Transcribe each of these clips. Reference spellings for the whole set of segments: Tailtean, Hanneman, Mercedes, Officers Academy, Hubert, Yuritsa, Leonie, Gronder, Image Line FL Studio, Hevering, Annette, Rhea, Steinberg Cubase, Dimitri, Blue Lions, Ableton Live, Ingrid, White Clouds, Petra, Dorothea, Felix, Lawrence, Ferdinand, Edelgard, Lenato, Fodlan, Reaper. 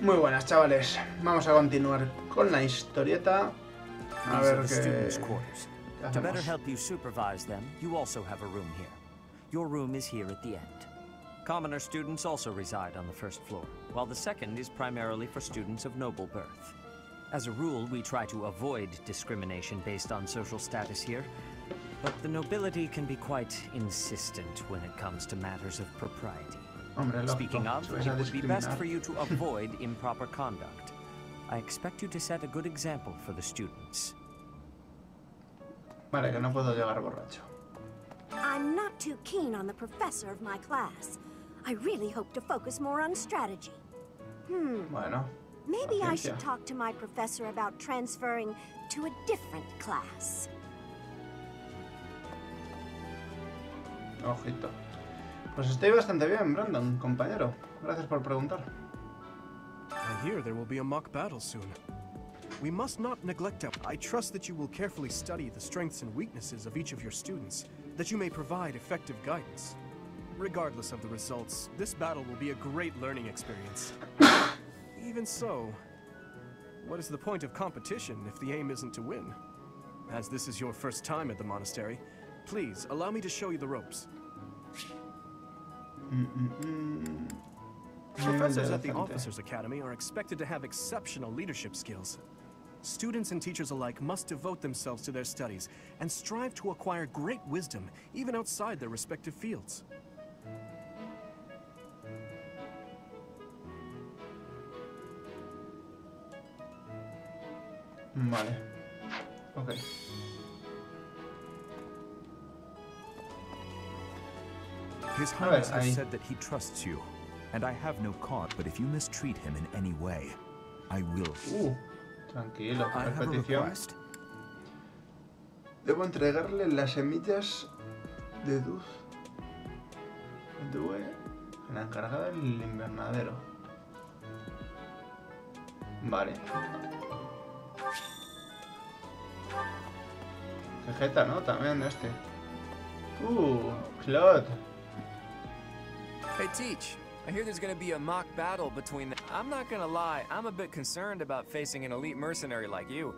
Muy buenas, chavales. Vamos a continuar con la historieta. A ver qué hacemos. Commoner students also reside on the first floor, while the second is primarily for students of noble birth. As a rule, we try to avoid discrimination based on social status here, but the nobility can be quite insistent when it comes to matters of propriety. Speaking of, it would be best for you to avoid improper conduct. I expect you to set a good example for the students. Vale, que no puedo llegar borracho. I'm not too keen on the professor of my class. I really hope to focus more on strategy. Bueno, maybe I should talk to my professor about transferring to a different class. Ojito. Pues estoy bastante bien, Brandon, compañero. Gracias por preguntar. I hear there will be a mock battle soon. We must not neglect it. I trust that you will carefully study the strengths and weaknesses of each of your students, that you may provide effective guidance. Regardless of the results, this battle will be a great learning experience. Even so, what is the point of competition if the aim isn't to win? As this is your first time at the monastery, please allow me to show you the ropes. Professors at the Officers Academy are expected to have exceptional leadership skills. Students and teachers alike must devote themselves to their studies and strive to acquire great wisdom, even outside their respective fields. Vale. Okay. His Highness has said that he trusts you, and I have no cause, but if you mistreat him in any way, I will. Tranquilo, por petición. Debo entregarle las semillas de Duz. Due, la encargada del invernadero. Vale. Qué jeta, ¿no? También este. Claude. Hey, teach. I hear there's going to be a mock battle between the... I'm not going to lie, I'm a bit concerned about facing an elite mercenary like you.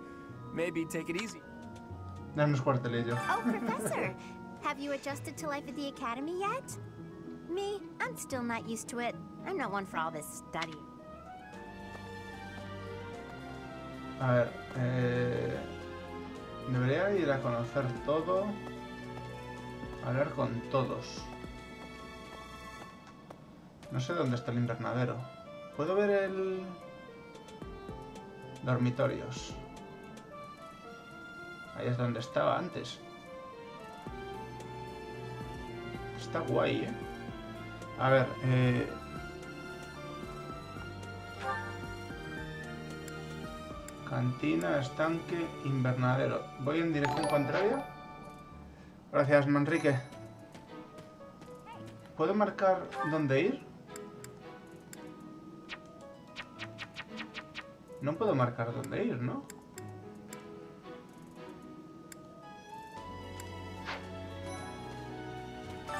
Maybe take it easy. Oh, Professor! Have you adjusted to life at the academy yet? Me? I'm still not used to it. I'm not one for all this study. A ver, debería ir a conocer todo, hablar con todos. No sé dónde está el invernadero. ¿Puedo ver el...? Dormitorios. Ahí es donde estaba antes. Está guay, ¿eh? A ver, Cantina, estanque, invernadero. ¿Voy en dirección contraria? Gracias, Manrique. ¿Puedo marcar dónde ir? No puedo marcar dónde ir, ¿no?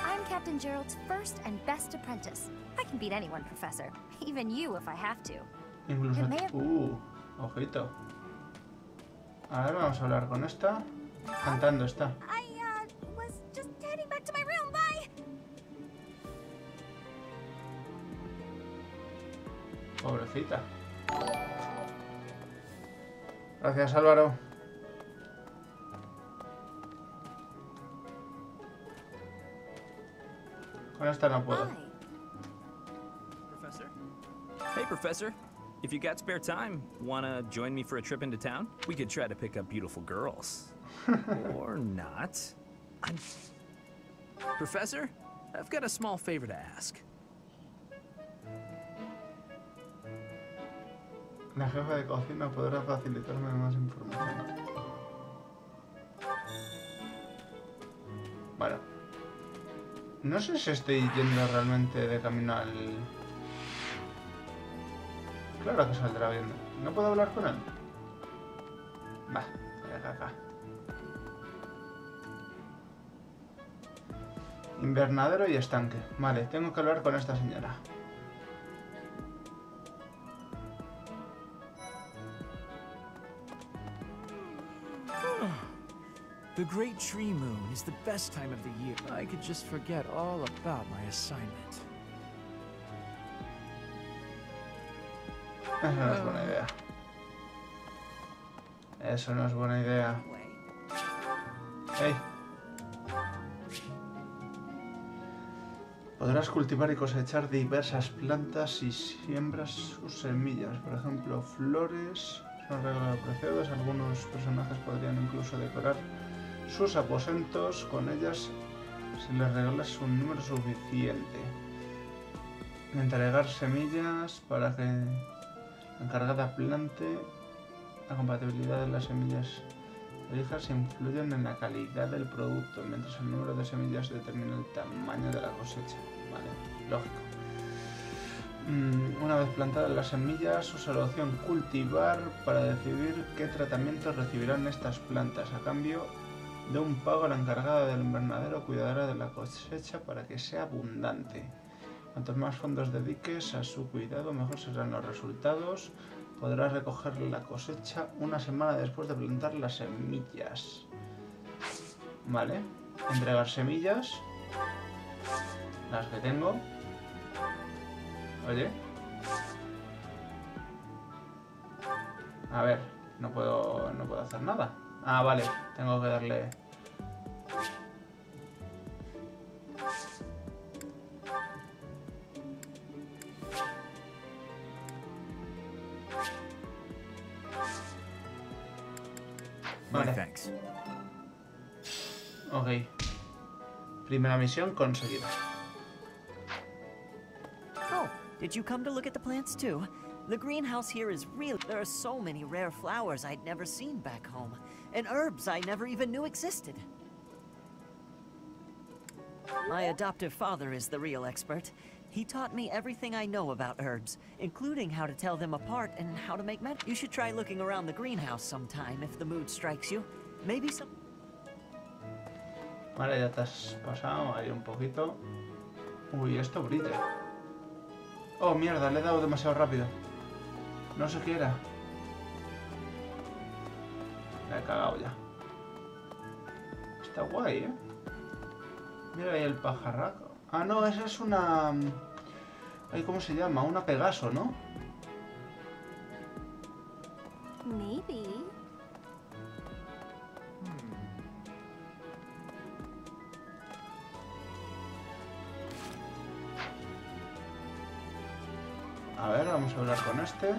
I'm Captain Gerald's first and best apprentice. I can beat anyone, Professor. Even you, if I have to. Incluso... ojito. A ver, vamos a hablar con esta. Cantando está. Pobrecita. Gracias, Álvaro. Con esta no puedo. Professor. Hey, Professor. If you got spare time, wanna join me for a trip into town? We could try to pick up beautiful girls. Or not. Professor, I've got a small favor to ask. La jefa de cocina podrá facilitarme más información. Bueno. No sé si estoy yendo realmente de camino al... Claro que saldrá bien. ¿No puedo hablar con él? Va, voy acá. Invernadero y estanque. Vale, tengo que hablar con esta señora. The Great Tree Moon is the best time of the year. I could just forget all about my assignment. Eso no es buena idea. Eso no es buena idea. Hey. Podrás cultivar y cosechar diversas plantas y siembras sus semillas. Por ejemplo, flores son regalos apreciados. Algunos personajes podrían incluso decorar sus aposentos con ellas si les regalas un número suficiente. Entregar semillas para que la encargada plante. La compatibilidad de las semillas elijas influyen en la calidad del producto, mientras el número de semillas determina el tamaño de la cosecha. Vale, lógico. Una vez plantadas las semillas, usa la opción cultivar para decidir qué tratamientos recibirán estas plantas. A cambio de un pago, la encargada del invernadero cuidará de la cosecha para que sea abundante. Cuantos más fondos dediques a su cuidado, mejor serán los resultados. Podrás recoger la cosecha una semana después de plantar las semillas. Vale. Entregar semillas. Las que tengo. Oye. A ver, no puedo hacer nada. Ah, vale. Tengo que darle... Vale. Ok. Primera misión conseguida. Oh, did you come to look at the plants too? The greenhouse here is real. There are so many rare flowers I'd never seen back home, and herbs I never even knew existed. My adoptive father is the real expert. He taught me everything I know about herbs, including how to tell them apart and how to make med. You should try looking around the greenhouse sometime if the mood strikes you. Maybe some. Vale, ya te has pasado ahí un poquito. Uy, esto brilla. Oh, mierda, le he dado demasiado rápido. No sé qué era. La he cagado ya. Está guay, ¿eh? Mira ahí el pajarraco. Ah, no, esa es una... Ay, ¿cómo se llama? Una Pegaso, ¿no? Maybe. A ver, vamos a hablar con este.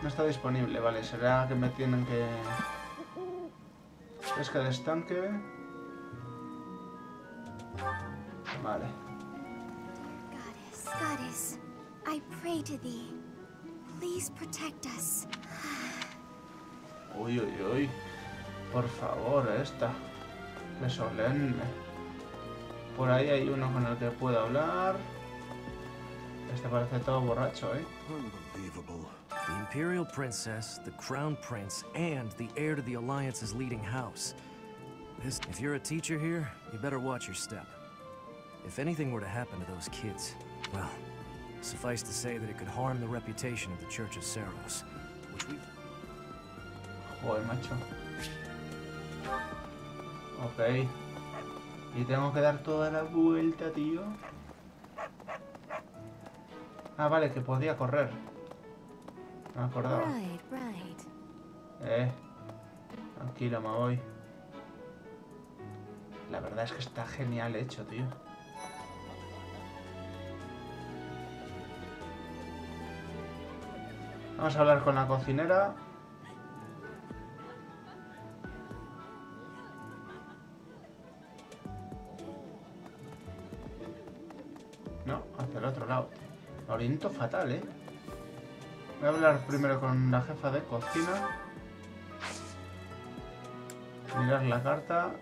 No está disponible, vale. Será que me tienen que... Pesca de estanque. Vale. Goddess, I pray to thee. Please protect us. Uy, uy, uy. Por favor, esta. Qué solemne. Por ahí hay uno con el que puedo hablar. Este parece todo borracho, ¿eh? Unbelievable. The Imperial Princess, the Crown Prince, and the heir to the Alliance's leading house. This, if you're a teacher here, you better watch your step. If anything were to happen to those kids, well, suffice to say that it could harm the reputation of the Church of Seiros, which we... Joder, macho. Ok. Y tengo que dar toda la vuelta, tío. Ah, vale, que podía correr. No me acordaba. Tranquilo, me voy. La verdad es que está genial hecho, tío. Vamos a hablar con la cocinera. No, hacia el otro lado. Me oriento fatal, ¿eh? Voy a hablar primero con la jefa de cocina. Mirar la carta.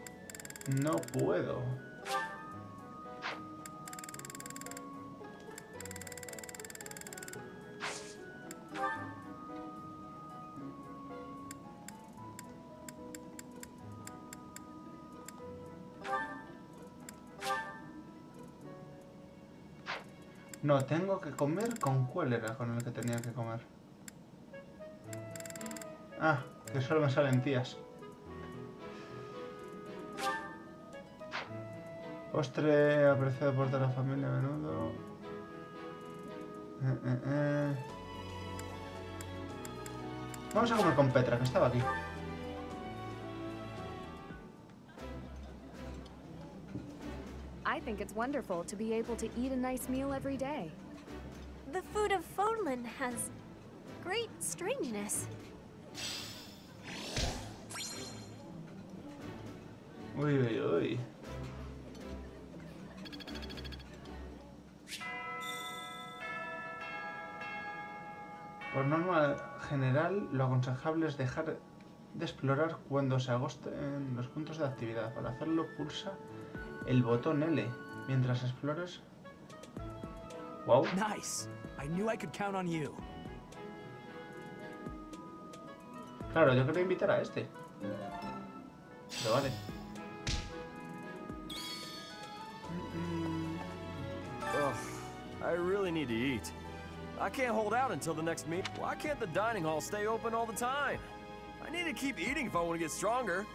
No puedo. No, tengo que comer con cuál era con el que tenía que comer. Ah, que solo me salen tías. Postre apreciado por toda la familia a menudo. Vamos a comer con Petra, que estaba aquí. I think it's wonderful to be able to eat a nice meal every day. The food of Fodlan has great strangeness. Uy, uy, uy. Por norma general, lo aconsejable es dejar de explorar cuando se agosten los puntos de actividad. Para hacerlo, pulsa el botón L mientras exploras. Wow. Nice. I knew I could count on you. Claro, yo quería invitar a este. Pero vale. I really need to eat. I can't hold out until the next meet. Why can't the dining hall stay open all the time? I need to keep eating if I want to get stronger.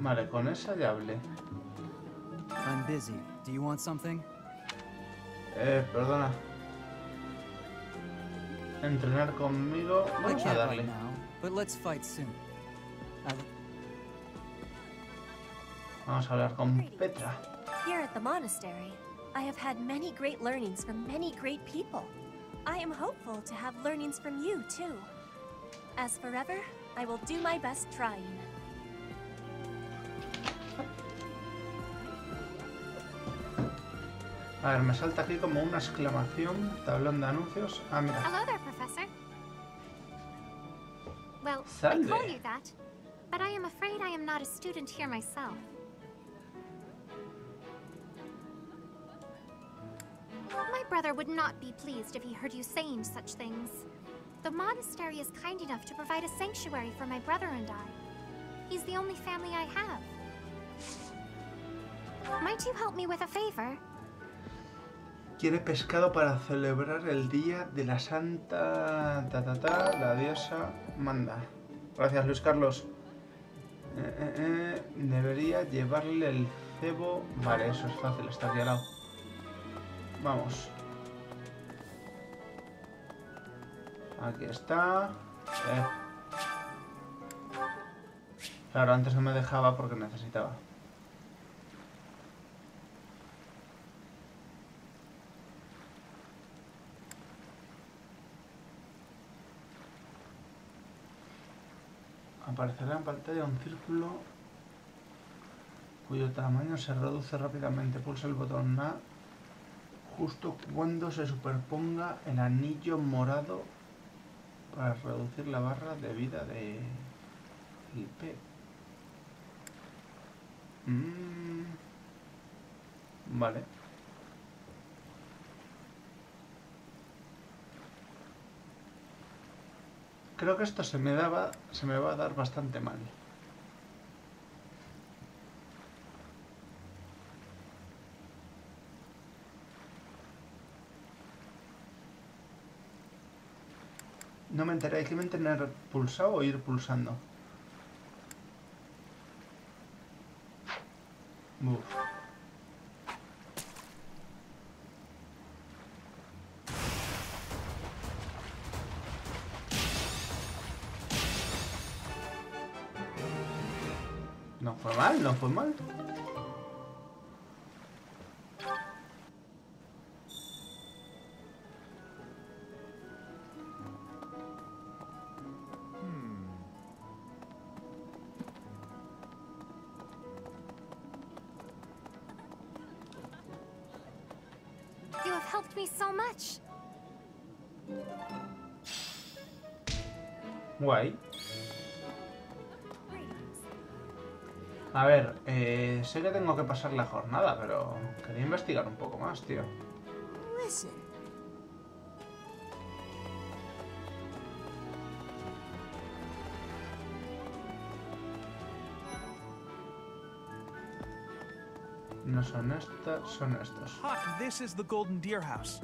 Vale, con esa ya hablé. I'm busy. Do you want something? Perdona. Entrenar conmigo. Vamos a darle. But let's fight soon. Vamos a hablar con Petra. Here at the monastery, I have had many great learnings from many great people. I am hopeful to have learnings from you too. As forever, I will do my best trying. A ver, me salta aquí como una exclamación, tablón de anuncios. Ah, mira. Hello there, Professor. Well, I call you that. But I am afraid I am not a student here myself. My brother would not be pleased if he heard you saying such things. The monastery is kind enough to provide a sanctuary for my brother and I. He's the only family I have. Might you help me with a favor? Quiere pescado para celebrar el día de la santa... la diosa manda. Gracias, Luis Carlos. Debería llevarle el cebo. Vale, eso es fácil, está aquí al lado. Vamos. Aquí está. Claro, antes no me dejaba porque necesitaba. Aparecerá en pantalla un círculo cuyo tamaño se reduce rápidamente. Pulsa el botón A justo cuando se superponga el anillo morado para reducir la barra de vida de IP. Vale. Creo que esto se me va a dar bastante mal. No me enteré, hay que mantener pulsado o ir pulsando. Uf. No fue mal, no fue mal. You have helped me so much. Why? A ver, sé que tengo que pasar la jornada, pero quería investigar un poco más, tío. No son estas, son estos. Hawk, this is the Golden Deer house.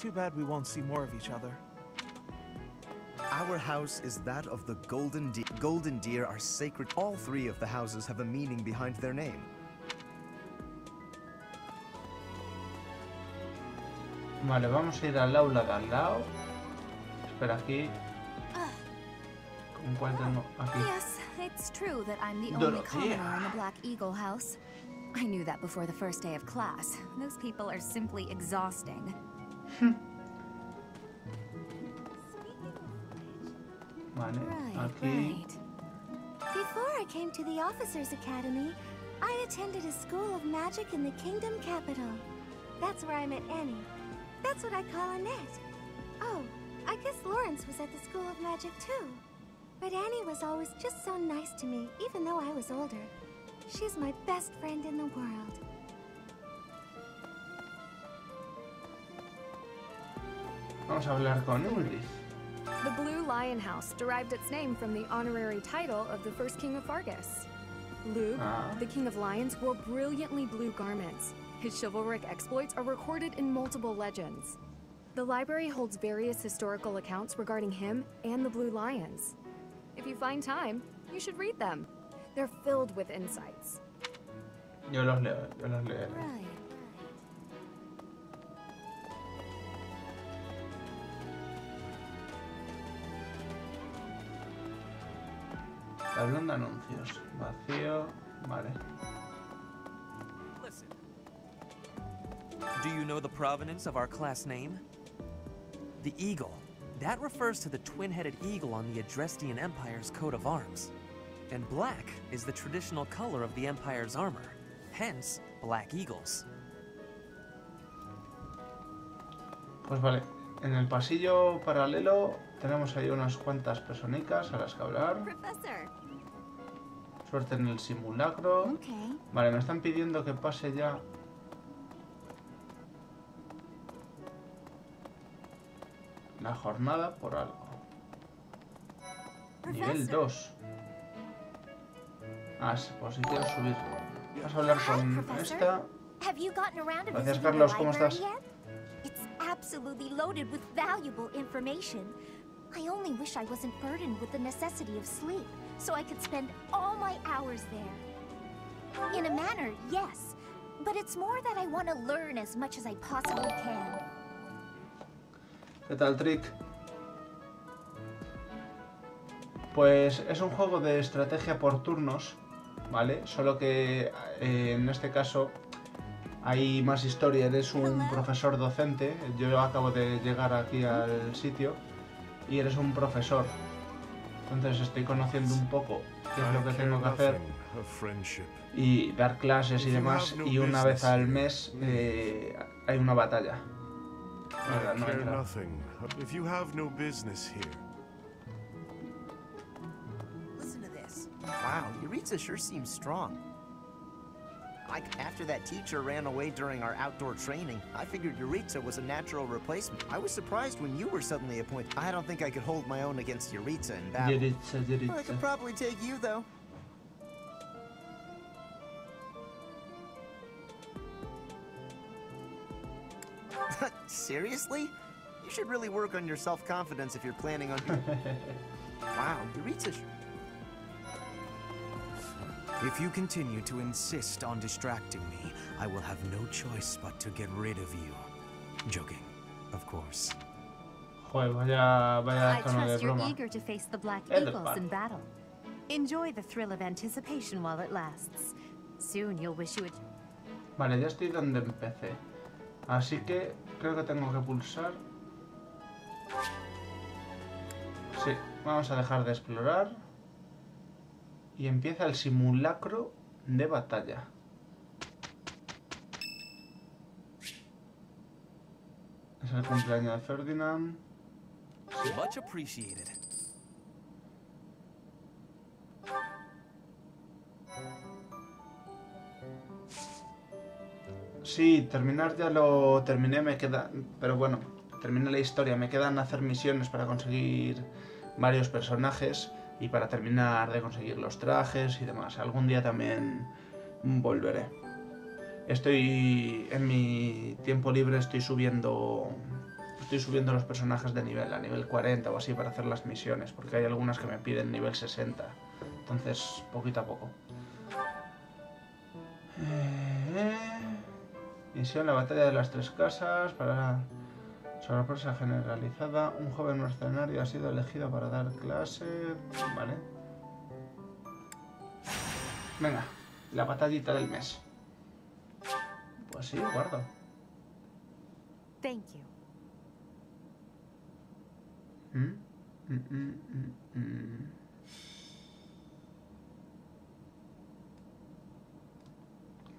Too bad we won't see more of each other. Our house is that of the Golden Deer. Golden Deer are sacred. All three of the houses have a meaning behind their name. Vale, vamos a ir al aula de al lado. Espera aquí. ¿Con cuál tengo? Aquí. Yes, it's true that I'm the only commoner in the Black Eagle house. I knew that before the first day of class. Those people are simply exhausting. Vale, aquí. Before I came to the Officers Academy, I attended a school of magic in the Kingdom capital. That's where I met Annie. That's what I call Annette. Oh, I guess Lawrence was at the School of Magic too. But Annie was always just so nice to me, even though I was older. She's my best friend in the world. Vamos a hablar con Ingrid. The Blue Lion House derived its name from the honorary title of the first king of Faerghus. Lug, the king of lions, wore brilliantly blue garments. His chivalric exploits are recorded in multiple legends. The library holds various historical accounts regarding him and the Blue Lions. If you find time, you should read them. They're filled with insights. Yo los leo, yo los leo. Right. Tablón de anuncios. Vacío. Vale. Do you know the provenance of our class name? The eagle. That refers to the twin-headed eagle on the Adrestian Empire's coat of arms. And black is the traditional color of the Empire's armor. Hence, Black Eagles. Pues vale. En el pasillo paralelo tenemos ahí unas cuantas personicas a las que hablar. Professor. Suerte en el simulacro. Okay. Vale, me están pidiendo que pase ya... la jornada por algo. Nivel 2. Ah, sí, pues si quiero subirlo. Vamos a hablar con esta. Gracias, Carlos, ¿cómo estás? It's absolutely loaded with valuable information. I only wish I wasn't burdened with the necessity of sleep, so I could spend all my hours there. In a manner, yes, but it's more that I want to learn as much as I possibly can. ¿Qué tal, Trick? Pues es un juego de estrategia por turnos, ¿vale? Solo que en este caso hay más historia. Eres un profesor docente. Yo acabo de llegar aquí al sitio y eres un profesor. Entonces estoy conociendo un poco qué es lo que tengo que hacer y dar clases y demás. Y una vez al mes hay una batalla. I care nothing. If you have no business here. Listen to this. Wow, Yuritsa sure seems strong. After that teacher ran away during our outdoor training, I figured Yuritsa was a natural replacement. I was surprised when you were suddenly appointed. I don't think I could hold my own against Yuritsa in battle. Yuritsa. Well, I could probably take you though. Seriously? You should really work on your self-confidence if you're planning on... Wow, Yuritsa. If you continue to insist on distracting me, I will have no choice but to get rid of you. Joking, of course. Joder, vaya tono de broma. I trust you're eager to face the Black Eagles in battle. Enjoy the thrill of anticipation while it lasts. Soon you'll wish you would... Vale, ya estoy donde empecé. Así que creo que tengo que pulsar. Sí, vamos a dejar de explorar. Y empieza el simulacro de batalla. Es el cumpleaños de Ferdinand. Sí. Sí, terminar ya lo terminé, me queda... Pero bueno, terminé la historia. Me quedan hacer misiones para conseguir varios personajes y para terminar de conseguir los trajes y demás. Algún día también volveré. Estoy... en mi tiempo libre estoy subiendo estoy subiendo los personajes de nivel, a nivel 40 o así, para hacer las misiones, porque hay algunas que me piden nivel 60. Entonces, poquito a poco. Misión, la batalla de las tres casas, para sorpresa generalizada. Un joven mercenario ha sido elegido para dar clase. Vale. Venga, la batallita del mes. Pues sí, guardo. Thank you.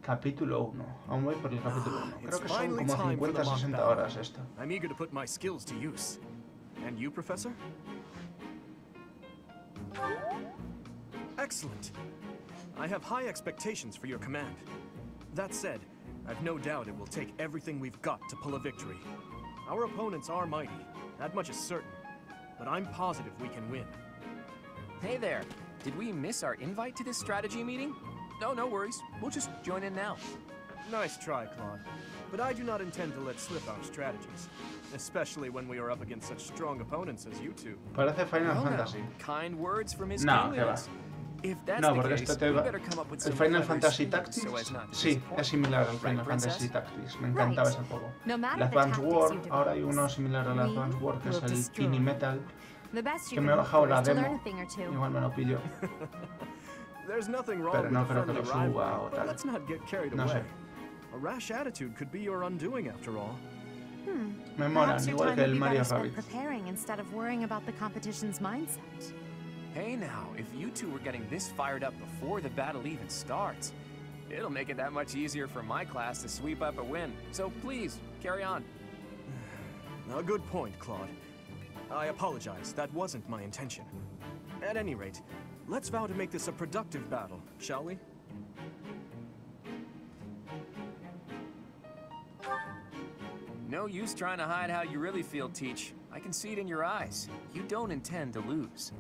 Capítulo 1. Aún voy por el capítulo 1. Creo que son como 50 o 60 horas esto. I'm eager to put my skills to use. And you, Professor? Excellent. I have high expectations for your command. That said, I've no doubt it will take everything we've got to pull a victory. Our opponents are mighty, that much is certain, but I'm positive we can win. Hey there, did we miss our invite to this strategy meeting? No, no worries, we'll just join in now. Nice try, Claude, but I do not intend to let slip our strategies, especially when we are up against such strong opponents as you two. Parece Final Fantasy. Kind words from his colleagues. No, porque esto te va... El Final Fantasy Tactics, sí, es similar al Final Fantasy Tactics. Me encantaba ese juego. La Advance War, ahora hay uno similar a la Advance War, que es el Tiny Metal, que me ha bajado la demo. Igual me lo pillo. Pero no creo que lo suba o tal. No sé. Me molan, igual que el Mario Rabbit. Hey now, if you two were getting this fired up before the battle even starts, it'll make it that much easier for my class to sweep up a win. So please, carry on. A good point, Claude. I apologize, that wasn't my intention. At any rate, let's vow to make this a productive battle, shall we? No use trying to hide how you really feel, Teach. I can see it in your eyes. You don't intend to lose.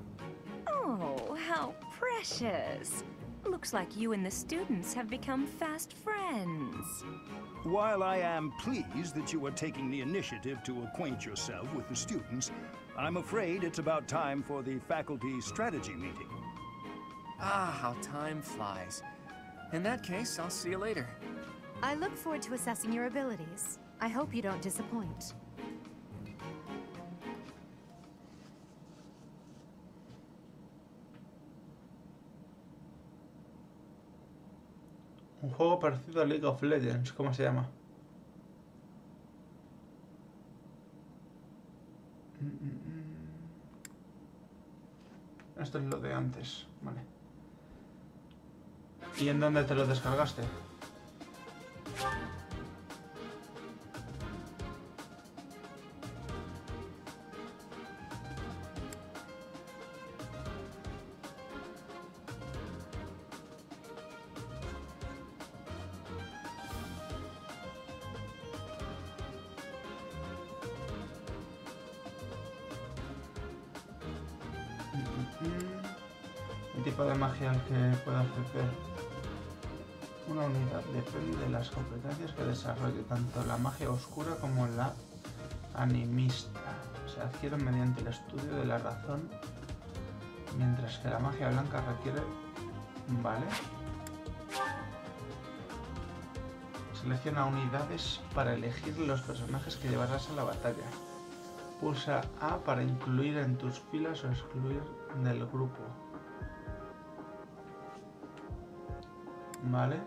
Oh, how precious. Looks like you and the students have become fast friends. While I am pleased that you are taking the initiative to acquaint yourself with the students, I'm afraid it's about time for the faculty strategy meeting. Ah, how time flies. In that case, I'll see you later. I look forward to assessing your abilities. I hope you don't disappoint. Un juego parecido a League of Legends, ¿cómo se llama? Esto es lo de antes, vale. ¿Y en dónde te lo descargaste? Que pueda ofrecer una unidad depende de las competencias que desarrolle, tanto la magia oscura como la animista. Se adquieren mediante el estudio de la razón, mientras que la magia blanca requiere... Vale. Selecciona unidades para elegir los personajes que llevarás a la batalla. Pulsa A para incluir en tus filas o excluir del grupo. Vale.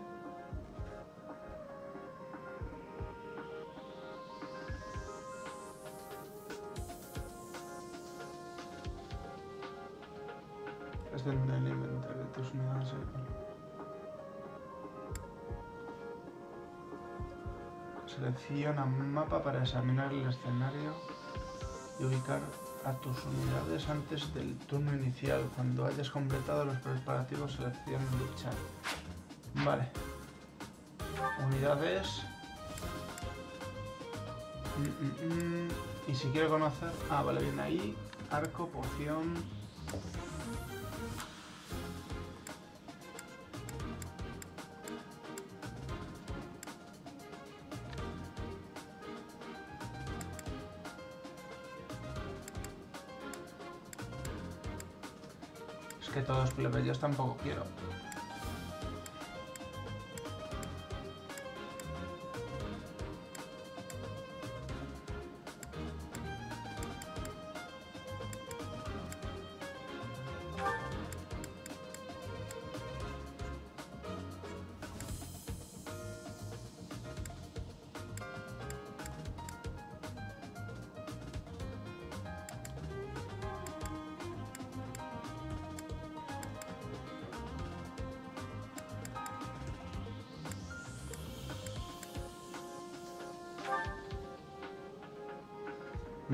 Es del inventario de tus unidades. Selecciona un mapa para examinar el escenario y ubicar a tus unidades antes del turno inicial. Cuando hayas completado los preparativos, selecciona luchar. Vale. Unidades. Y si quiero conocer... Ah, vale, viene ahí. Arco, poción... que todos plebeyos tampoco quiero.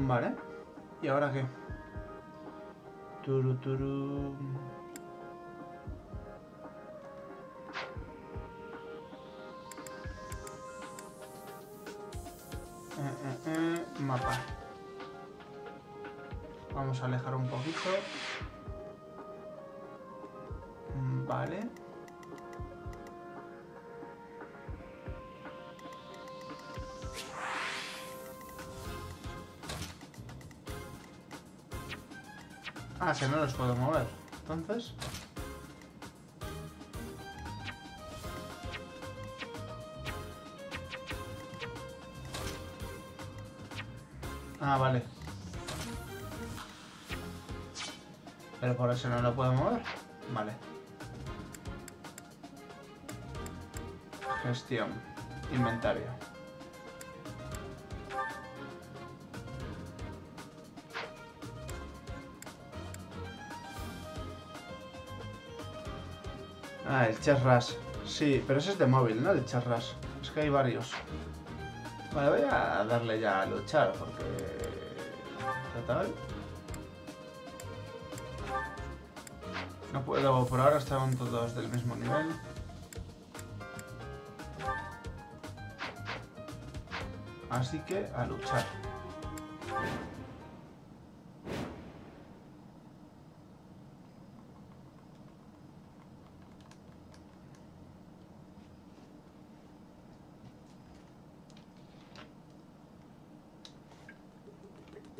Vale, ¿y ahora qué? Turu, turu. Mapa. Vamos a alejar un poquito. Vale. Ah, que no los puedo mover. Entonces... Ah, vale. Pero por eso no lo puedo mover. Vale. Gestión. Inventario. Ah, el Charras. Sí, pero ese es de móvil, ¿no? El Charras. Es que hay varios. Vale, voy a darle ya a luchar, porque... Total. No puedo, por ahora estaban todos del mismo nivel. Así que a luchar.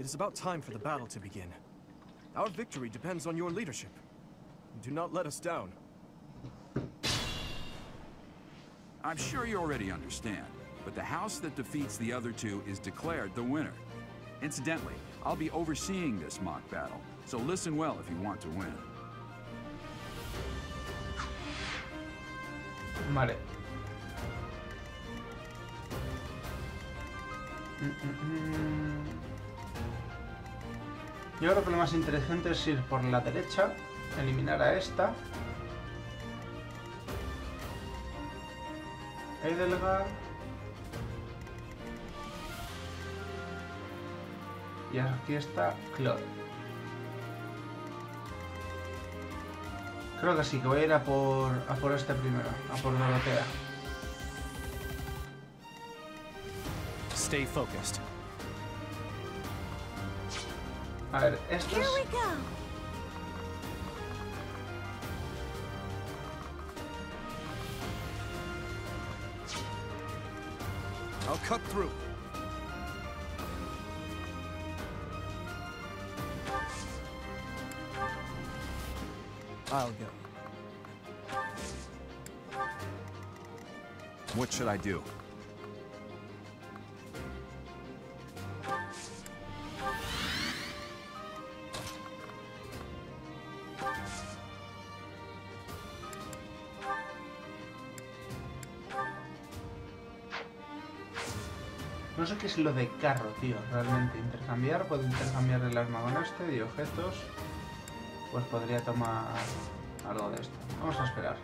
It's about time for the battle to begin. Our victory depends on your leadership. Do not let us down. I'm sure you already understand, but the house that defeats the other two is declared the winner. Incidentally, I'll be overseeing this mock battle, so listen well if you want to win. Vale. Yo creo que lo más inteligente es ir por la derecha, eliminar a esta. Edelgard. Y aquí está Claude. Creo que sí, que voy a ir a por este primero, a por Dorothea. Stay focused. A ver, estos... I'll cut through. I'll go. What should I do? No sé qué es lo de carro, tío. Realmente intercambiar. Puedo intercambiar el arma con este y objetos. Pues podría tomar algo de esto. Vamos a esperar.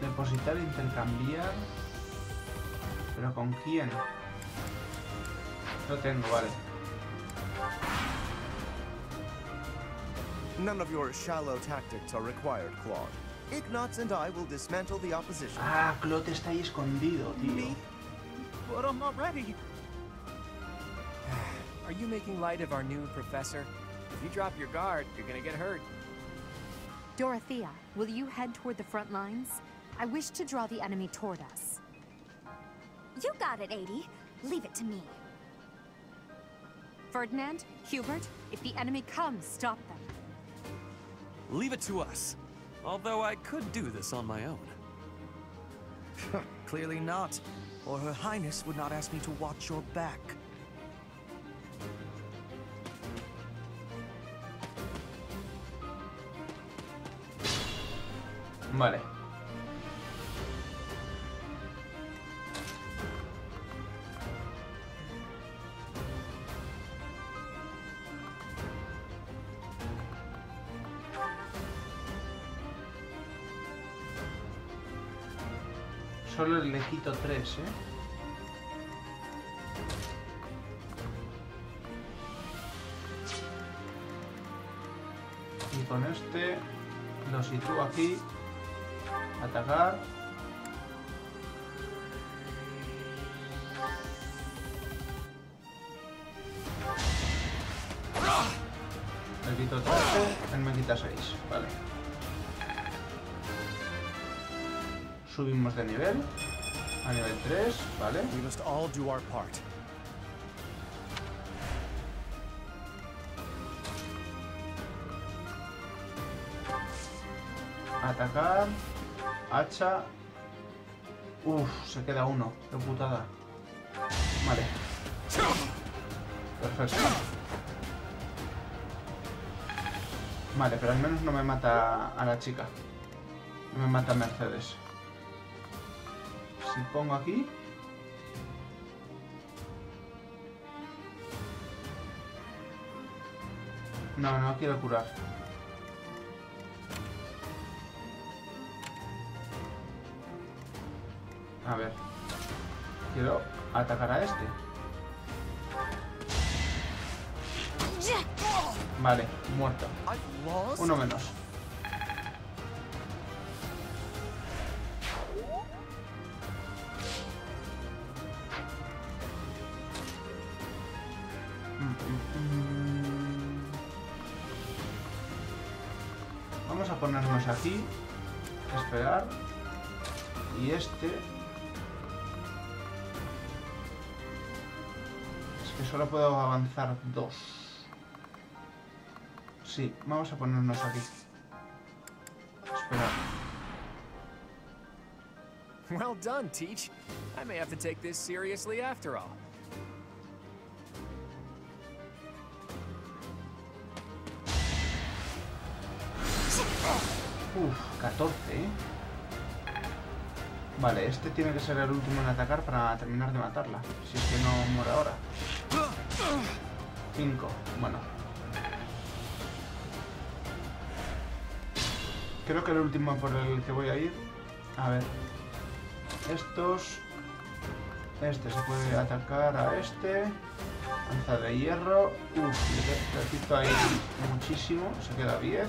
Depositar, intercambiar. ¿Pero con quién? Lo tengo, vale. None of your shallow tactics are required, Claude. Ignatz and I will dismantle the opposition. Ah, Claude está ahí escondido, tío. Me? But I'm not ready. Are you making light of our new professor? If you drop your guard, you're gonna get hurt. Dorothea, will you head toward the front lines? I wish to draw the enemy toward us. You got it, 80. Leave it to me. Ferdinand, Hubert, if the enemy comes, stop them. Leave it to us. Although I could do this on my own. Clearly not, or Her Highness would not ask me to watch your back. Vale. Solo le quito 3, ¿eh? Y con este lo sitúo aquí. Atacar. Me quito 3, él me quita 6. Vale. Subimos de nivel. A nivel 3, vale. We must all do our part. Atacar. Hacha. Uff, se queda uno. Qué putada. Vale. Perfecto. Vale, pero al menos no me mata a la chica. No me mata a Mercedes. Si pongo aquí... No, no quiero curar. A ver, quiero atacar a este. Vale, muerto. Uno menos. Vamos a ponernos aquí. Esperar. Y este... que solo puedo avanzar 2. Sí, vamos a ponernos aquí. Espera. Well done, Teach. I may have to take this seriously after all. Uf, 14, ¿eh? Vale, este tiene que ser el último en atacar para terminar de matarla. Si es que no muere ahora. 5, bueno. Creo que el último por el que voy a ir. A ver. Estos. Este se puede atacar a este. Lanza de hierro. Uf, le quito ahí muchísimo. Se queda 10.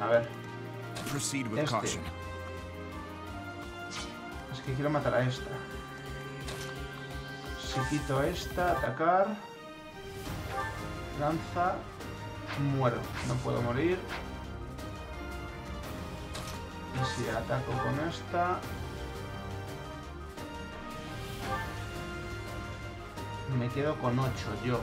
A ver. Este. Es que quiero matar a esta. Si quito a esta, atacar. Lanza. Muero. No puedo morir. Y si ataco con esta... Me quedo con 8 yo.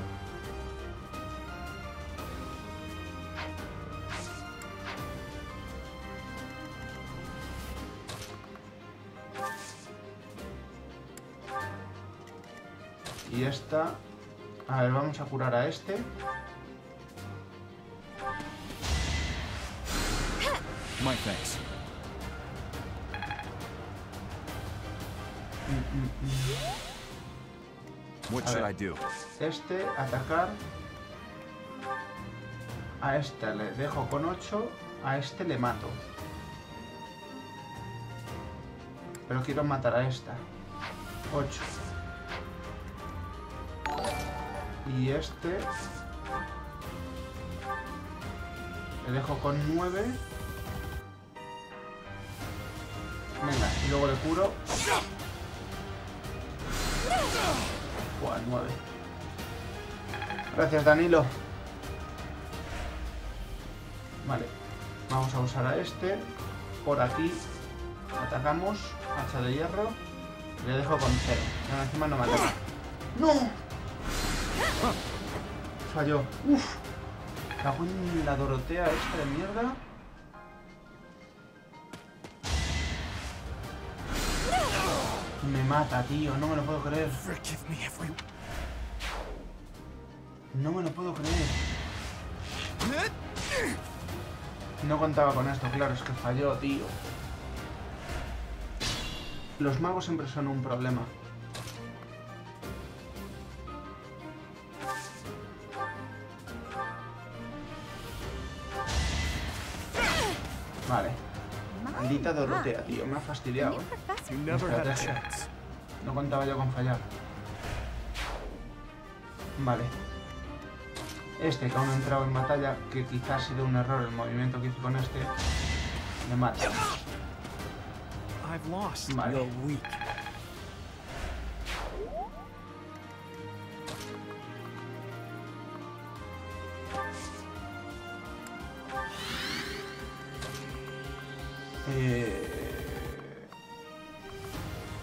Y esta... A ver, vamos a curar a este. A ver, este, atacar. A este le dejo con 8. A este le mato. Pero quiero matar a esta. 8. Y este le dejo con 9. Venga, y luego le curo. Buah, 9. Gracias, Danilo. Vale, vamos a usar a este. por aquí. Atacamos. Hacha de hierro. Le dejo con cero. No, encima no me ataca. ¡No! Falló. ¡Uf! Cago en la Dorothea esta de mierda. Me mata, tío. No me lo puedo creer. No me lo puedo creer. No contaba con esto, claro. Es que falló, tío. Los magos siempre son un problema. Vale. Maldita Dorothea, tío. Me ha fastidiado, estrategia. No contaba yo con fallar. Vale. Este que aún no ha entrado en batalla, que quizás ha sido un error el movimiento que hice con este, me mata. Vale.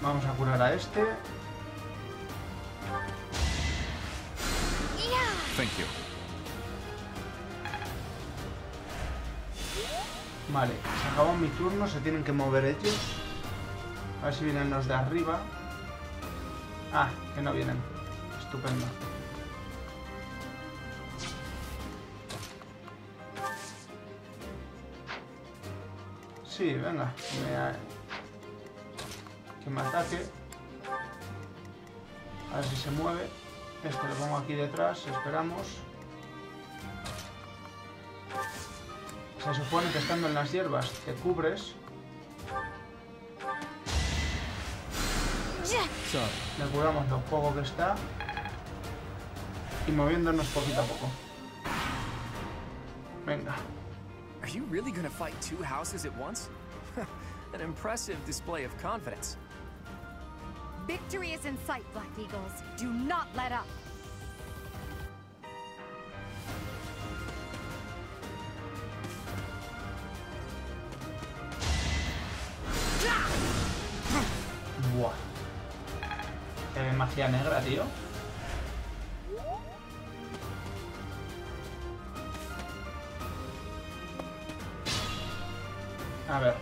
Vamos a curar a este. Thank you. Vale, se acabó mi turno, se tienen que mover ellos. A ver si vienen los de arriba. Ah, que no vienen. Estupendo. Sí, venga. Que me ataque. A ver si se mueve. Este lo pongo aquí detrás, esperamos. Se supone que estando en las hierbas te cubres. Le curamos lo poco que está. Y moviéndonos poquito a poco. Venga. Are you really gonna fight two houses at once? An impressive display of confidence. Victory is in sight, Black Eagles. Do not let up. Buah. Magia negra, tío. A ver.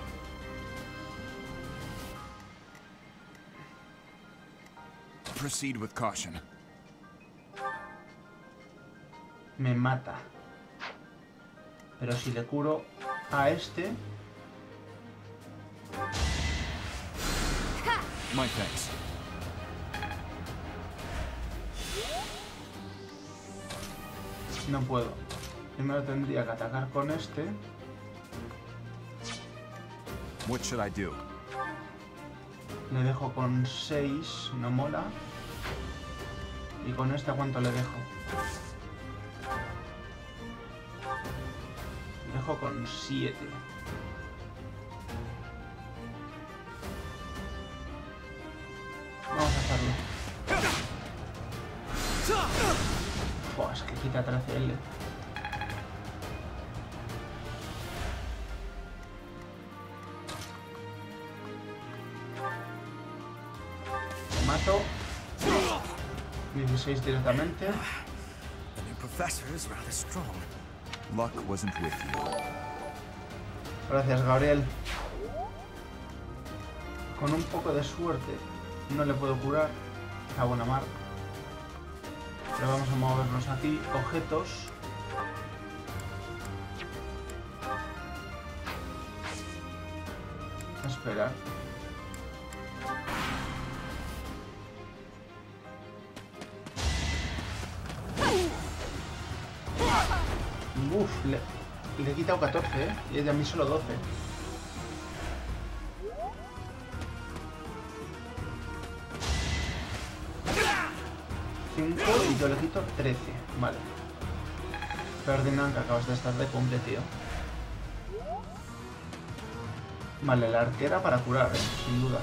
Proceed with caution. Me mata. Pero si le curo a este. My thanks. No puedo. Primero tendría que atacar con este. What should I do? Le dejo con 6, no mola. ¿Y con esta cuánto le dejo? Le dejo con 7. Vamos a hacerlo. Buah, es que quita 13L. Te mato. 16 directamente. Gracias, Gabriel. Con un poco de suerte no le puedo curar. A buena mar. Pero vamos a movernos aquí. Objetos. Esperar. Uf, le he quitado 14, ¿eh? Y ella a mí solo 12. Y yo le quito 13, vale. Ferdinand, que acabas de estar de cumple, tío. Vale, la arquera para curar, sin duda.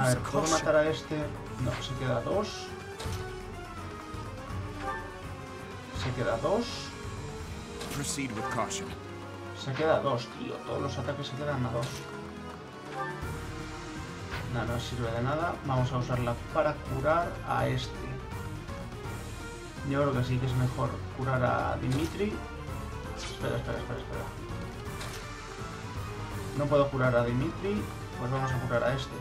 A ver, ¿puedo matar a este? No, se queda 2. Se queda 2. Se queda a 2, tío. Todos los ataques se quedan a 2. Nada, no sirve de nada. Vamos a usarla para curar a este. Yo creo que sí que es mejor curar a Dimitri. Espera. No puedo curar a Dimitri. Pues vamos a curar a este.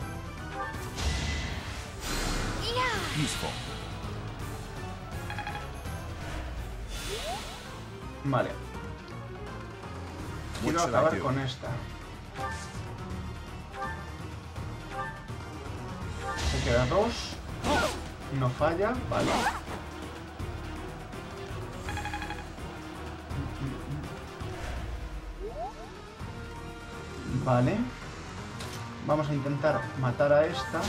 Vale. Quiero acabar con esta. Se queda 2. No falla, vale. Vale. Vamos a intentar matar a esta.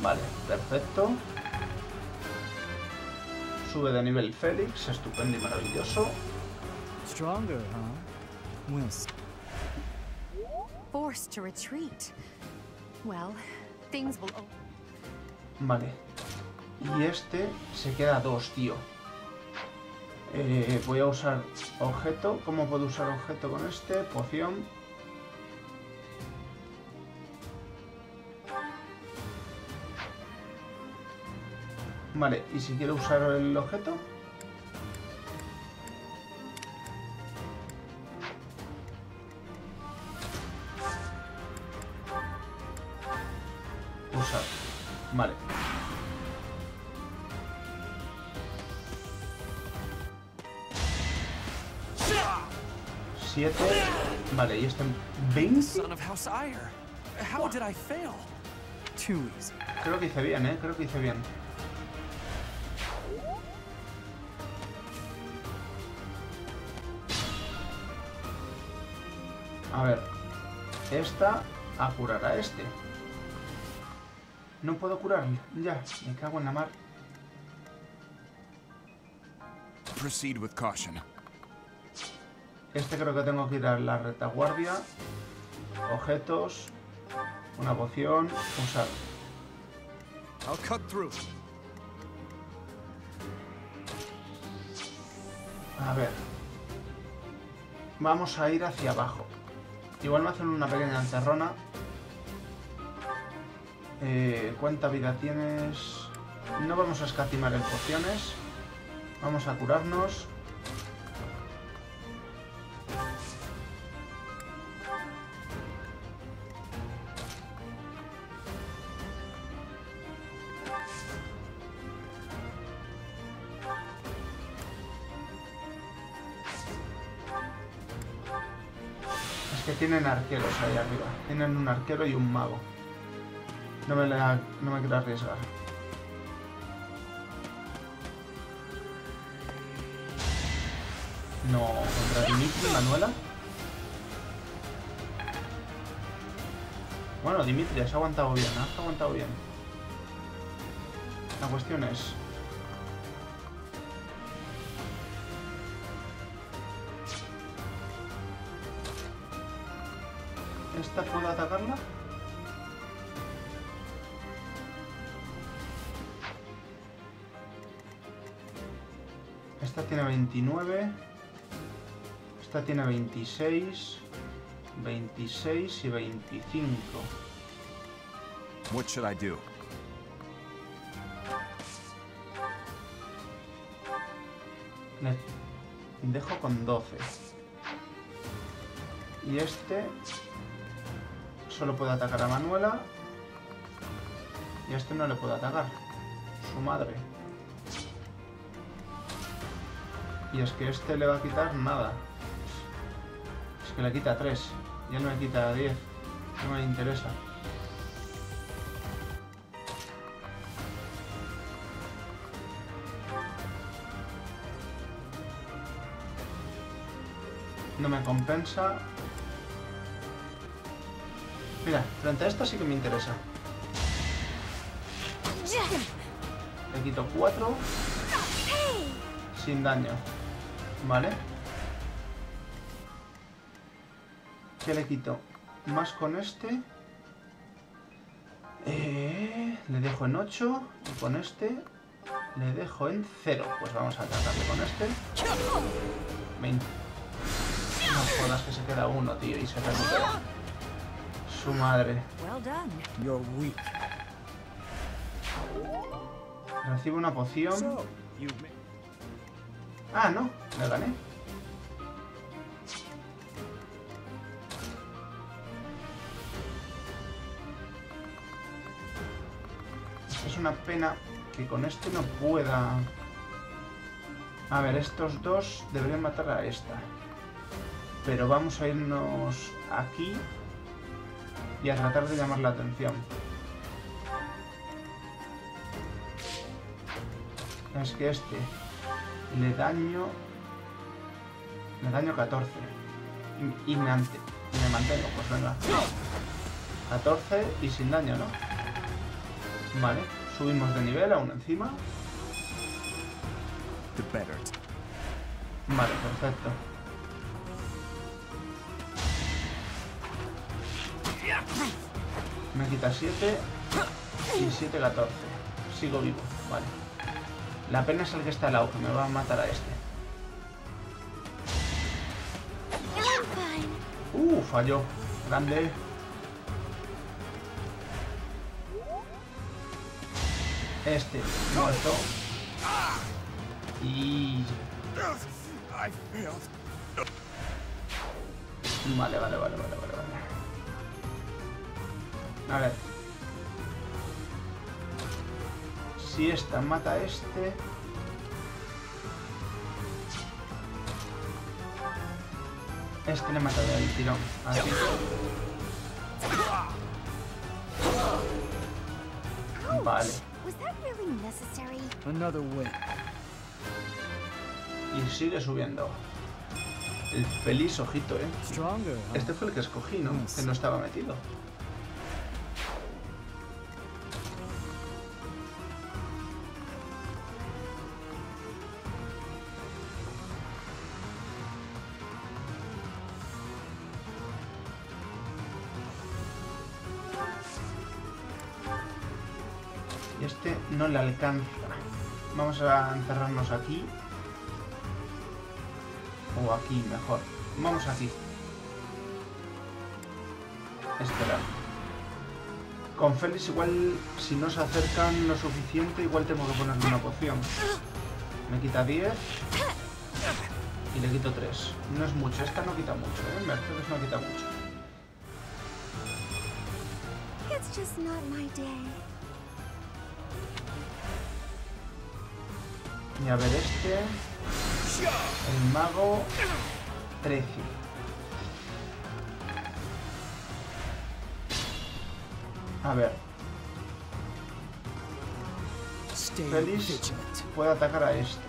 Vale, perfecto. Sube de nivel Félix, estupendo y maravilloso. Stronger, huh? Wins. Forced to retreat. Well, things will. Vale. Y este se queda 2, tío. Voy a usar objeto. ¿Cómo puedo usar objeto con este? Poción. Vale, ¿y si quiero usar el objeto? Usar. Vale. Siete. Vale, y este 20. Creo que hice bien, creo que hice bien. A ver, esta a curar a este. No puedo curarle, ya, me cago en la mar. Proceed with caution. Este creo que tengo que ir a la retaguardia. Objetos. Una poción. Usar. I'll cut through. A ver. Vamos a ir hacia abajo. Igual me hacen una pequeña encerrona. ¿Cuánta vida tienes? No vamos a escatimar en pociones. Vamos a curarnos. Tienen arqueros ahí arriba. Tienen un arquero y un mago. No me quiero arriesgar. No, contra Dimitri, Manuela. Bueno, Dimitri, has aguantado bien, La cuestión es... ¿Esta puedo atacarla? Esta tiene 29. Esta tiene 26. 26 y 25. What should I do? Le dejo con 12. Y este... Solo puedo atacar a Manuela. Y a este no le puedo atacar. Su madre. Y es que este le va a quitar nada. Es que le quita 3. Y él me quita 10. No me interesa. No me compensa. Mira, frente a esta sí que me interesa. Le quito 4. Sin daño. Vale. ¿Qué le quito? Más con este. Le dejo en 8. Y con este le dejo en 0. Pues vamos a tratarle con este. 20. cada uno, tío, y se recupera. Su madre. Recibo una poción. Ah, no, la gané. Es una pena que con este no pueda... A ver, estos dos deberían matar a esta. Pero vamos a irnos aquí y a tratar de llamar la atención. Es que este le daño 14 y me mantengo, pues venga, 14 y sin daño, ¿no? Vale, subimos de nivel aún encima. Vale, perfecto. Me quita 7 y 7, 14. Sigo vivo, vale. La pena es el que está al lado, que me va a matar a este. Falló. Grande. Este. No, esto. Y... Vale. A ver. Si esta mata a este... Este le mata del tirón. Así. Vale. Y sigue subiendo. El feliz ojito, ¿eh? Este fue el que escogí, ¿no? Que no estaba metido. Y este no le alcanza. Vamos a encerrarnos aquí. O aquí, mejor. Vamos aquí. Esperar. Con Félix igual, si no se acercan lo suficiente, igual tengo que ponerle una poción. Me quita 10. Y le quito 3. No es mucho. Esta no quita mucho, ¿eh? Mercedes no quita mucho. It's just not my day. Y a ver este... El mago... 13. A ver... Félix puede atacar a este.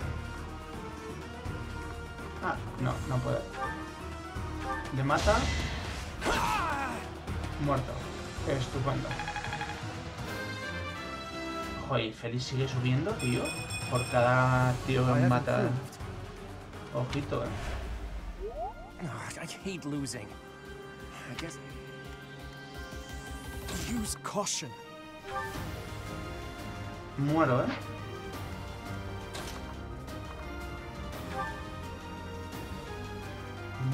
Ah, no, no puede. Le mata... Muerto. Estupendo. Joder, Félix sigue subiendo, tío. Por cada tío que mata. Ojito, Muero,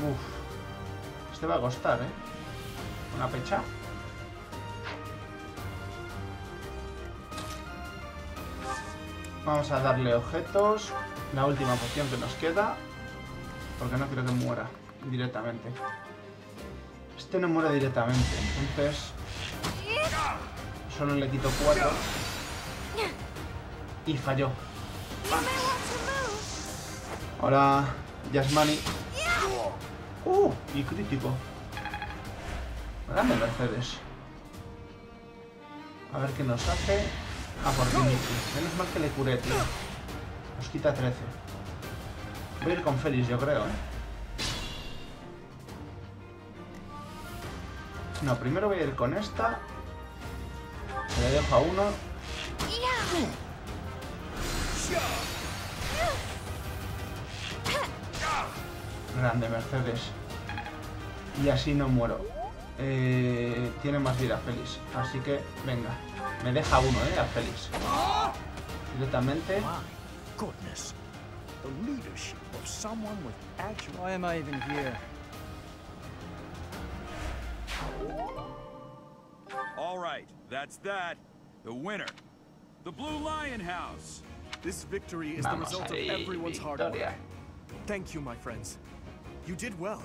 Uf. Este va a costar, Una pecha. Vamos a darle objetos, la última poción que nos queda, porque no creo que muera directamente. Este no muere directamente, entonces solo le quito 4 y falló. Ahora Yasmani. Y crítico. Grande Mercedes. A ver qué nos hace. Ah, por Dimitri. Menos mal que le curé, tío. Nos quita 13. Voy a ir con Félix, yo creo, No, primero voy a ir con esta. Le dejo a uno. Grande, Mercedes. Y así no muero. Tiene más vida Félix. Así que, venga. Me deja uno, a Félix. Directamente. All right, that's that. The winner, the Blue Lion House. This victory is the result of everyone's hard work. Thank you, my friends. You did well.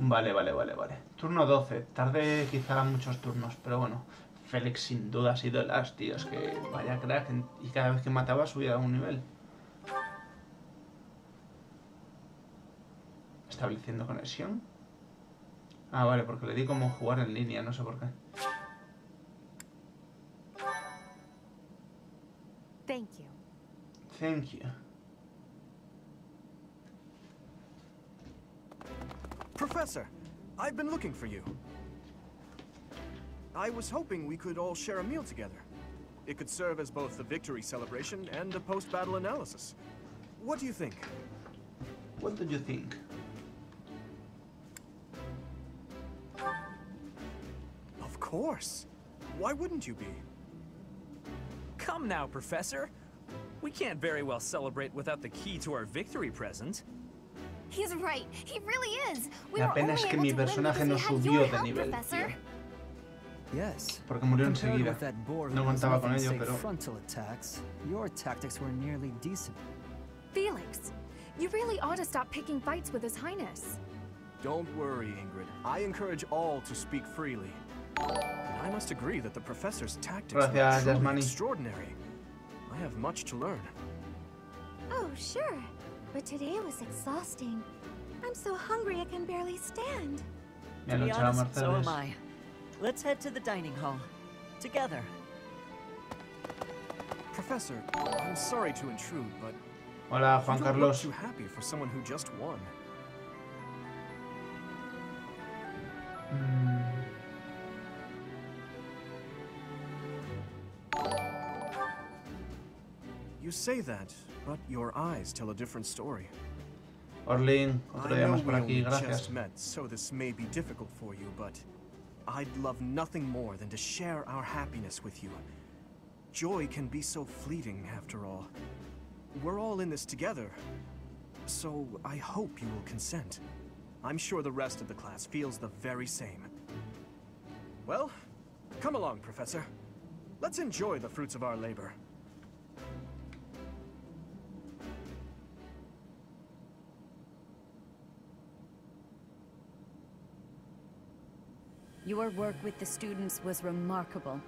Vale, vale, vale, vale. Turno 12. Tarde quizá muchos turnos, pero bueno. Félix sin duda ha sido el as, tío. Es que vaya crack. Y cada vez que mataba subía a un nivel. Estableciendo conexión. Ah, vale, porque le di como jugar en línea, no sé por qué. Thank you. Thank you. Professor, I've been looking for you. I was hoping we could all share a meal together. It could serve as both the victory celebration and a post-battle analysis. What do you think? What did you think? Of course. Why wouldn't you be? Come now, Professor. We can't very well celebrate without the key to our victory present. He's right. He really is. We were only able to win because he had your help, Professor. Yes. Porque murió enseguida. No contaba con ello, pero frontal attacks. Your tactics were nearly decent. Felix, you really ought to stop picking fights with His Highness. Don't worry, Ingrid. I encourage all to speak freely. And I must agree that the professor's tactics were extraordinary. I have much to learn. Oh, sure. But today was exhausting. I'm so hungry I can barely stand. To be honest, so am I. Let's head to the dining hall. Together. Professor, I'm sorry to intrude, but hola, Juan Carlos. I'm too happy for someone who just won. You say that, but your eyes tell a different story. Orlin, otro día más por aquí, gracias. So this may be difficult for you, but I'd love nothing more than to share our happiness with you. Joy can be so fleeting after all. We're all in this together, so I hope you will consent. I'm sure the rest of the class feels the very same. Well, come along, Professor. Let's enjoy the fruits of our labor. Your work with the students was remarkable.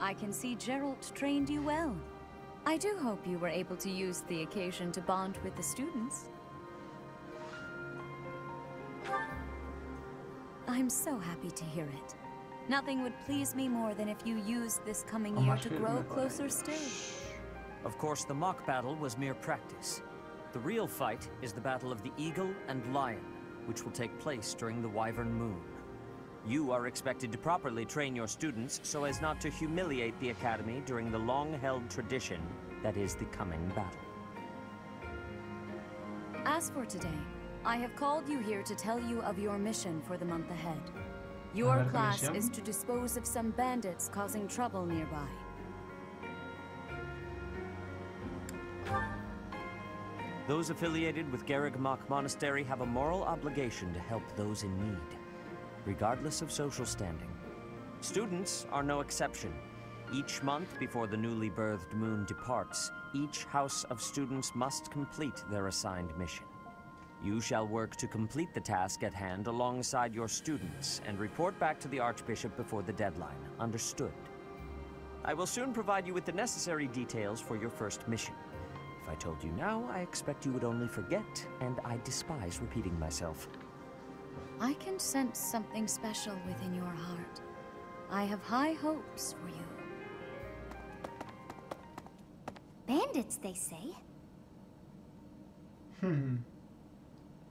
I can see Gerald trained you well. I do hope you were able to use the occasion to bond with the students. I'm so happy to hear it. Nothing would please me more than if you used this coming year to grow closer still. Of course, the mock battle was mere practice. The real fight is the battle of the Eagle and Lion, which will take place during the Wyvern Moon. You are expected to properly train your students so as not to humiliate the Academy during the long-held tradition that is the coming battle. As for today, I have called you here to tell you of your mission for the month ahead. Your class is to dispose of some bandits causing trouble nearby. Those affiliated with Garreg Mach Monastery have a moral obligation to help those in need, regardless of social standing. Students are no exception. Each month before the newly birthed moon departs, each house of students must complete their assigned mission. You shall work to complete the task at hand alongside your students and report back to the Archbishop before the deadline. Understood? I will soon provide you with the necessary details for your first mission. If I told you now, I expect you would only forget, and I despise repeating myself. I can sense something special within your heart. I have high hopes for you. Bandits, they say.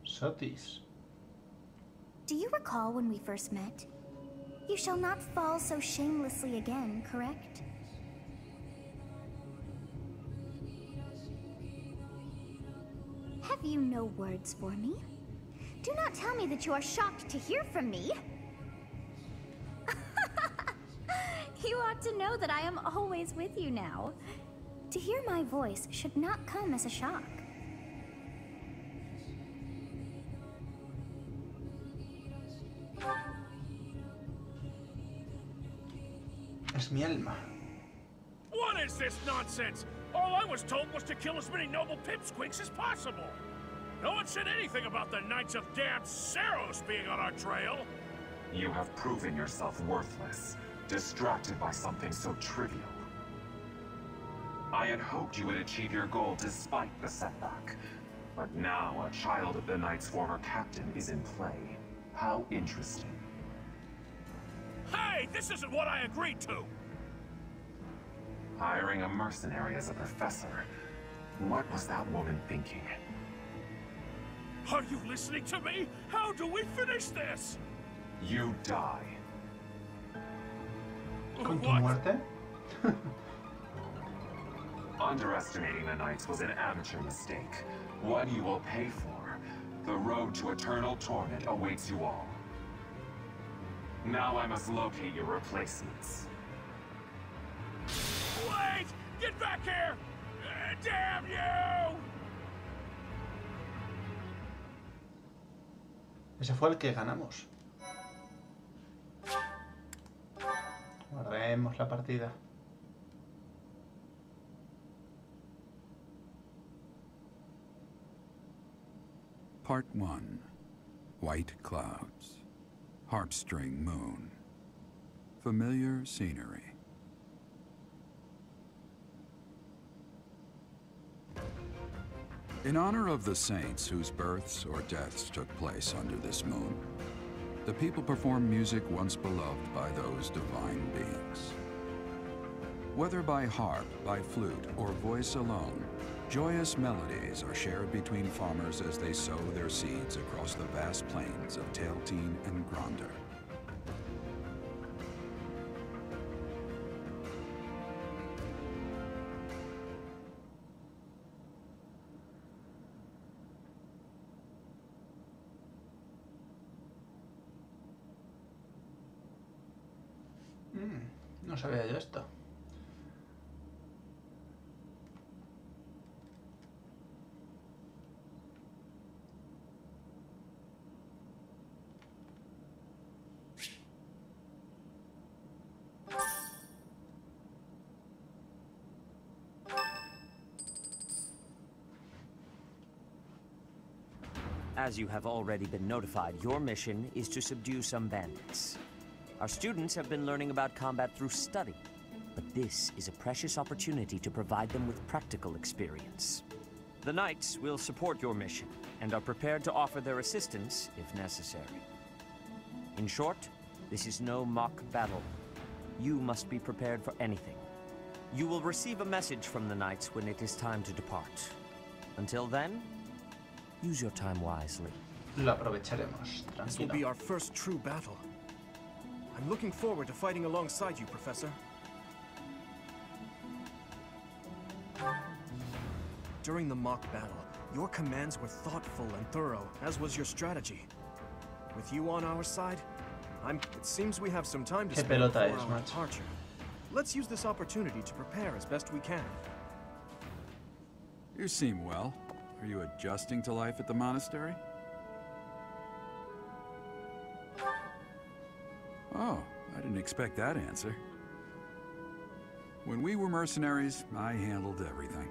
Sothis. Do you recall when we first met? You shall not fall so shamelessly again, correct? Have you no words for me? Do not tell me that you are shocked to hear from me. You ought to know that I am always with you now. To hear my voice should not come as a shock. es mi alma. What is this nonsense? All I was told was to kill as many noble pipsqueaks as possible. No one said anything about the Knights of Damned Seiros being on our trail. You have proven yourself worthless, distracted by something so trivial. I had hoped you would achieve your goal despite the setback, but now a child of the Knight's former captain is in play. How interesting. Hey, this isn't what I agreed to! Hiring a mercenary as a professor. What was that woman thinking? Are you listening to me? How do we finish this? You die. ¿Con tu muerte? Underestimating the Knights was an amateur mistake. One you will pay for. The road to eternal torment awaits you all. Now I must locate your replacements. Wait! Get back here! Damn you! Ese fue el que ganamos. Guardemos la partida. Part 1. White Clouds. Harpstring Moon. Familiar scenery. In honor of the saints whose births or deaths took place under this moon, the people perform music once beloved by those divine beings. Whether by harp, by flute, or voice alone, joyous melodies are shared between farmers as they sow their seeds across the vast plains of Tailtean and Gronder. No sabía yo esto. As you have already been notified, your mission is to subdue some bandits. Our students have been learning about combat through study, but this is a precious opportunity to provide them with practical experience. The Knights will support your mission and are prepared to offer their assistance if necessary. In short, this is no mock battle. You must be prepared for anything. You will receive a message from the Knights when it is time to depart. Until then, use your time wisely. Lo aprovecharemos. This will be our first true battle. I'm looking forward to fighting alongside you, Professor. During the mock battle, your commands were thoughtful and thorough, as was your strategy. With you on our side, it seems we have some time to spend before our departure. Let's use this opportunity to prepare as best we can. You seem well. Are you adjusting to life at the monastery? Oh, I didn't expect that answer. When we were mercenaries, I handled everything.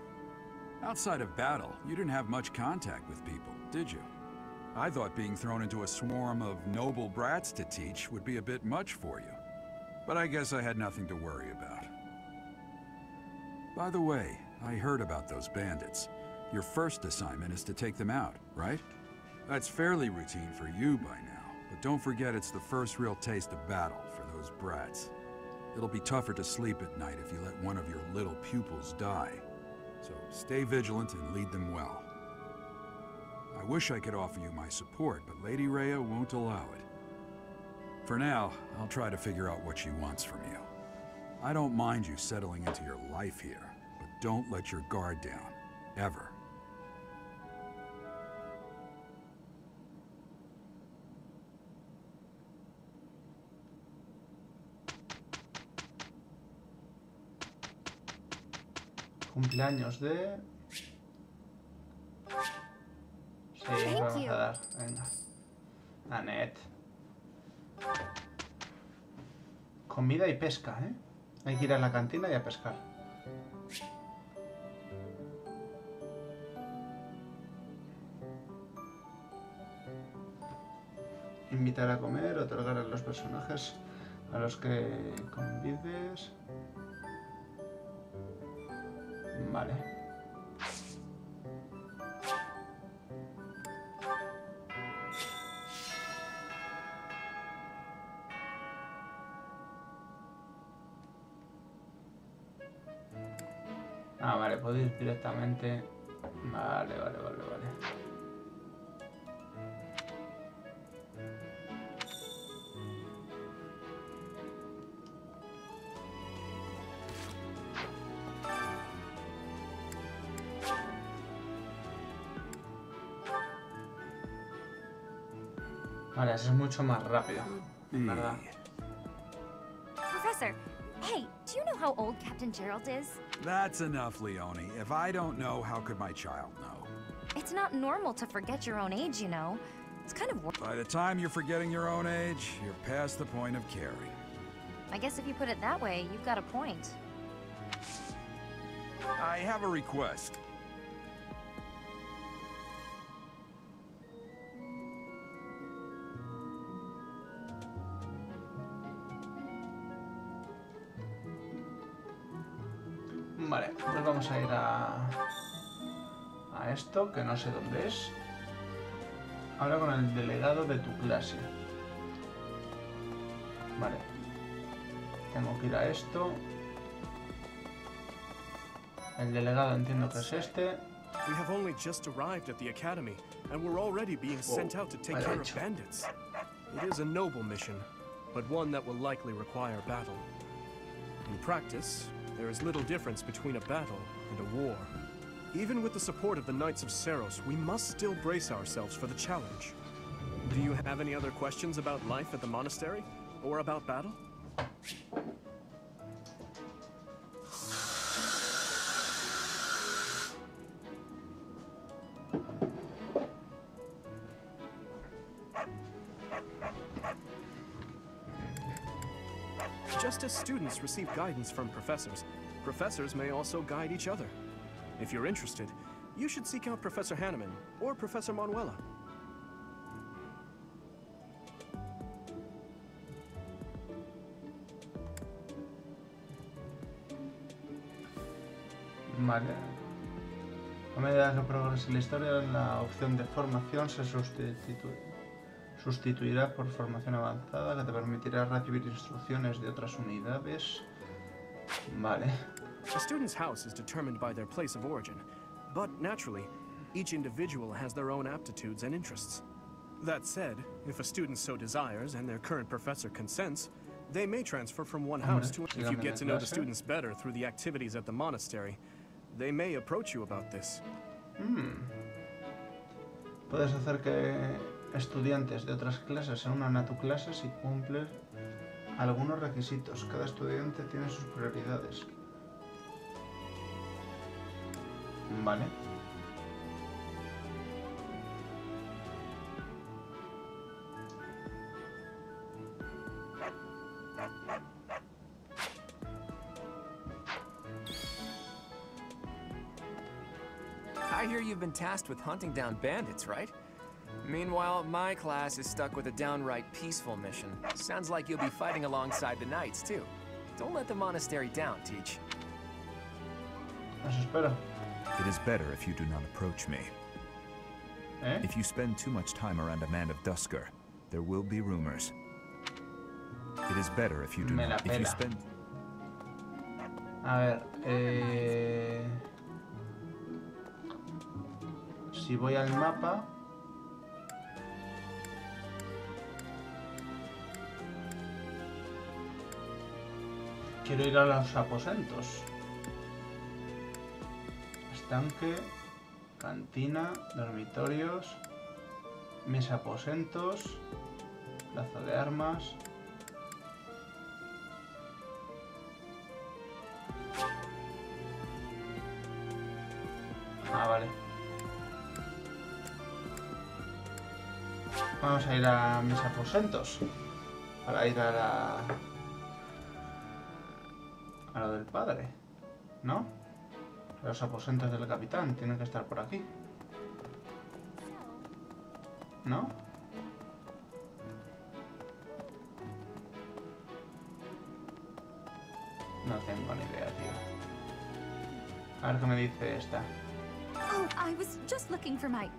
Outside of battle, you didn't have much contact with people, did you? I thought being thrown into a swarm of noble brats to teach would be a bit much for you. But I guess I had nothing to worry about. By the way, I heard about those bandits. Your first assignment is to take them out, right? That's fairly routine for you by now. But don't forget, it's the first real taste of battle for those brats. It'll be tougher to sleep at night if you let one of your little pupils die. So stay vigilant and lead them well. I wish I could offer you my support, but Lady Rhea won't allow it. For now, I'll try to figure out what she wants from you. I don't mind you settling into your life here, but don't let your guard down, ever. Cumpleaños de... Sí, vamos a dar, venga. Annette. Comida y pesca, ¿eh? Hay que ir a la cantina y a pescar. Invitar a comer, otorgar a los personajes a los que convides. Vale. Ah, vale, puedo ir directamente. Vale. Vale, eso es mucho más rápido, ¿verdad? Professor, hey, do you know how old Captain Gerald is? That's enough, Leonie. If I don't know, how could my child know? It's not normal to forget your own age, you know. It's kind of... By the time you're forgetting your own age, you're past the point of caring. I guess if you put it that way, you've got a point. I have a request. Vale, pues vamos a ir a esto, que no sé dónde es. Habla con el delegado de tu clase. Vale. Tengo que ir a esto. El delegado entiendo que es este. We have only just arrived at the academy and we're already being sent out to take care of bandits. It is a noble mission, but one that will likely require battle. In practice, there is little difference between a battle and a war. Even with the support of the Knights of Seiros, we must still brace ourselves for the challenge. Do you have any other questions about life at the monastery? Or about battle? Just as students receive guidance from professors, professors may also guide each other. If you're interested, you should seek out Professor Hanneman or Professor Manuela. Vale. A medida que progrese la historia, la opción de formación se sustituirá por formación avanzada, que te permitirá recibir instrucciones de otras unidades. Vale. A student's house is determined by their place of origin, but naturally, each individual has their own aptitudes and interests. That said, if a student so desires and their current professor consents, they may transfer from one house to another. If you get to know the students better through the activities at the monastery, they may approach you about this. Puedes hacer que estudiantes de otras clases se unan a tu clase si cumples algunos requisitos. Cada estudiante tiene sus prioridades. Vale. I hear you've been tasked with hunting down bandits, right? Meanwhile, my class is stuck with a downright peaceful mission. Sounds like you'll be fighting alongside the knights, too. Don't let the monastery down, Teach. This is better. It is better if you do not approach me. Eh? If you spend too much time around a man of Dusker, there will be rumors. It is better if you do not... If you spend... A ver, Si voy al mapa... Quiero ir a los aposentos. Estanque, cantina, dormitorios, mis aposentos, plaza de armas. Ah, vale. Vamos a ir a mis aposentos para ir a la... la del padre, ¿no? Los aposentos del capitán tienen que estar por aquí, ¿no? No tengo ni idea, tío. A ver qué me dice esta. Oh, I was just looking for my...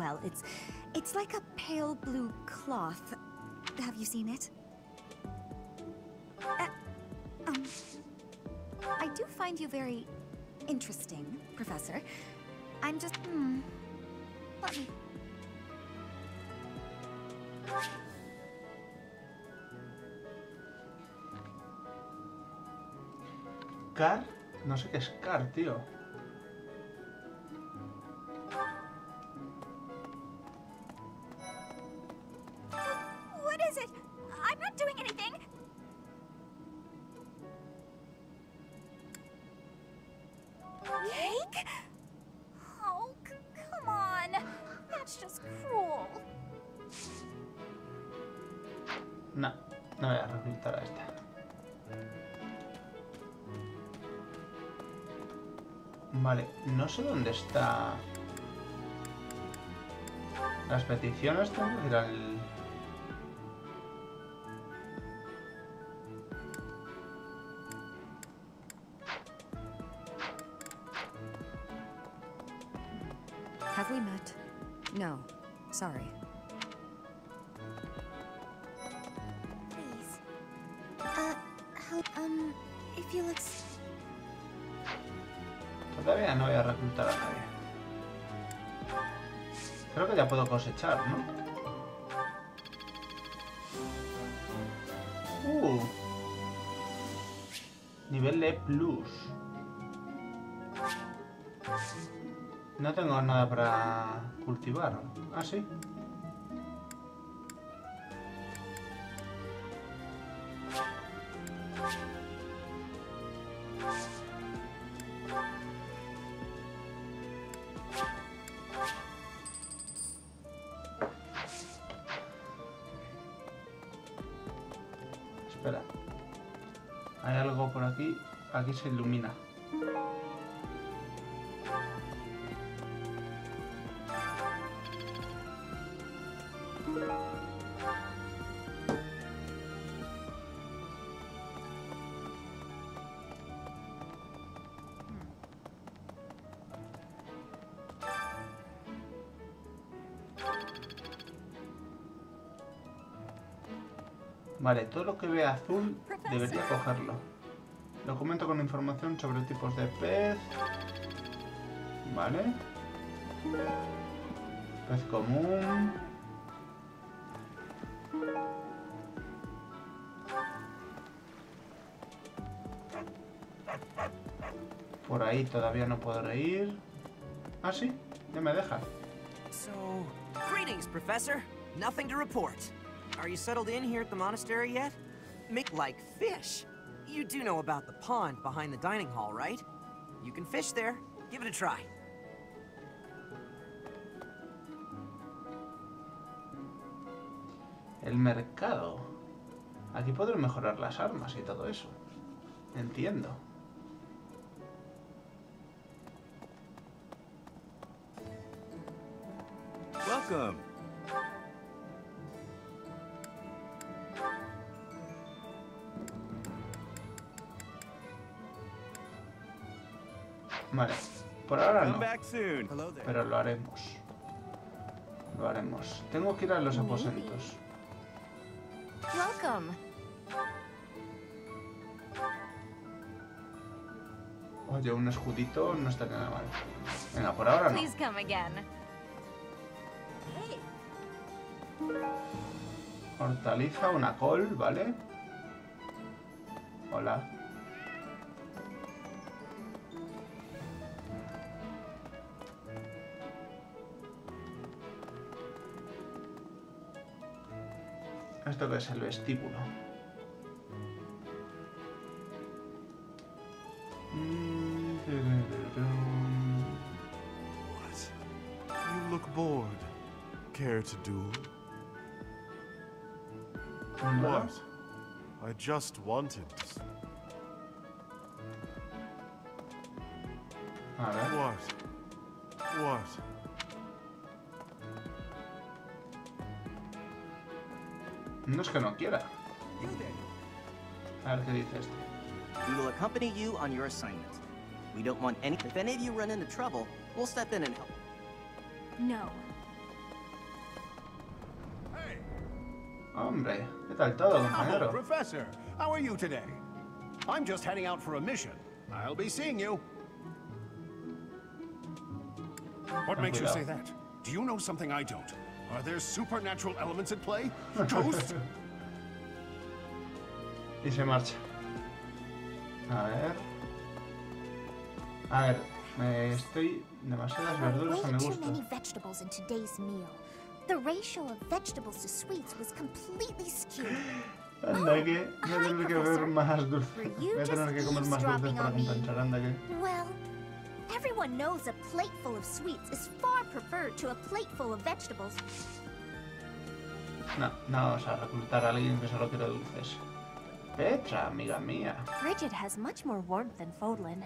Well, it's like a pale blue cloth. Have you seen it? I do find you very interesting, Professor. I'm just... Let me... Car, no sé qué es car, tío. What is it? I'm not doing anything. Cake? Oh, come on. That's just cruel. No, no voy a reclutar a esta. Vale, no sé dónde está... Las peticiones tengo que ir al... Have we met? No, sorry. Please. If you look... Todavía no voy a reclutar a nadie. Creo que ya puedo cosechar, ¿no? Nivel E+. No tengo nada para cultivar. Ah, sí. Aquí se ilumina. Vale, todo lo que vea azul debería cogerlo. Documento con información sobre tipos de pez. Vale. Pez común. Por ahí todavía no podré ir. Ah, sí, ya me deja. So, greetings, Professor. Nothing to report. Are you settled in here at the monastery yet? Make like fish. You do know about the pond behind the dining hall, right? You can fish there. Give it a try. El mercado. Aquí podré mejorar las armas y todo eso. Entiendo. Welcome. Vale, por ahora no, pero lo haremos. Lo haremos. Tengo que ir a los aposentos. Oye, un escudito no está nada mal. Venga, por ahora no. Hortaliza, una col, ¿vale? Hola. Esto que es el vestíbulo. A ver. What? No es que no quiera. A ver qué dice este. We will accompany you on your assignment. We don't want any. If any of you run into trouble, we'll step in and help. No. Hey. Hombre, ¿qué tal todo, compañero? Professor, how are you today? I'm just heading out for a mission. I'll be seeing you. What makes you say that? Do you know something I don't? Are there supernatural elements at play? Ghosts? Y se marcha. A ver. A ver, estoy demasiadas verduras a mi gusto. The ratio of vegetables to sweets was completely skewed. Anda que voy a tener que beber más dulce. Voy a tener que comer más dulce para compensar, anda que. Well, everyone knows a plateful of sweets is far preferred to a plateful of vegetables. No, no vamos a reclutar a alguien que solo quiere dulces. Petra, amiga mía. Bridget has much more warmth than Fodlan.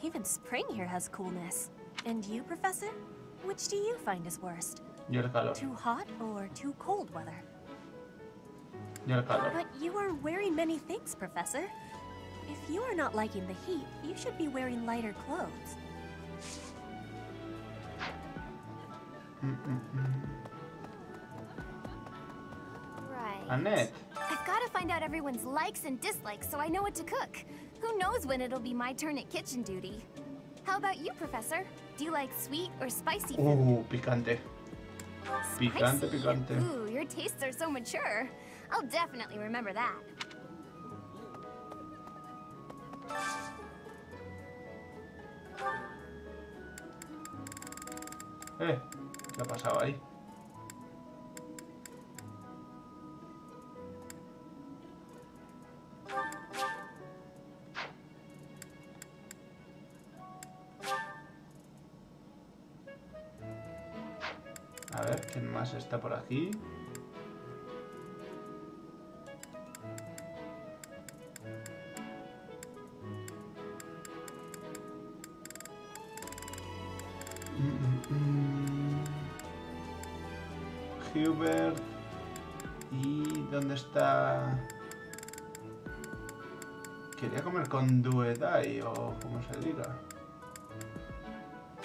Even spring here has coolness. And you, Professor? Which do you find is worst? Yo el calor. Too hot or too cold weather? Yo el calor. But you are wearing many things, Professor. If you are not liking the heat, you should be wearing lighter clothes. Right. Annette. I've got to find out everyone's likes and dislikes so I know what to cook. Who knows when it'll be my turn at kitchen duty. How about you, Professor? Do you like sweet or spicy food? Picante. Picante, picante. Ooh, your tastes are so mature. I'll definitely remember that. ¿Qué ha pasado ahí? A ver, ¿quién más está por aquí? Hubert. ¿Y dónde está? Quería comer con Duedai o como se diga.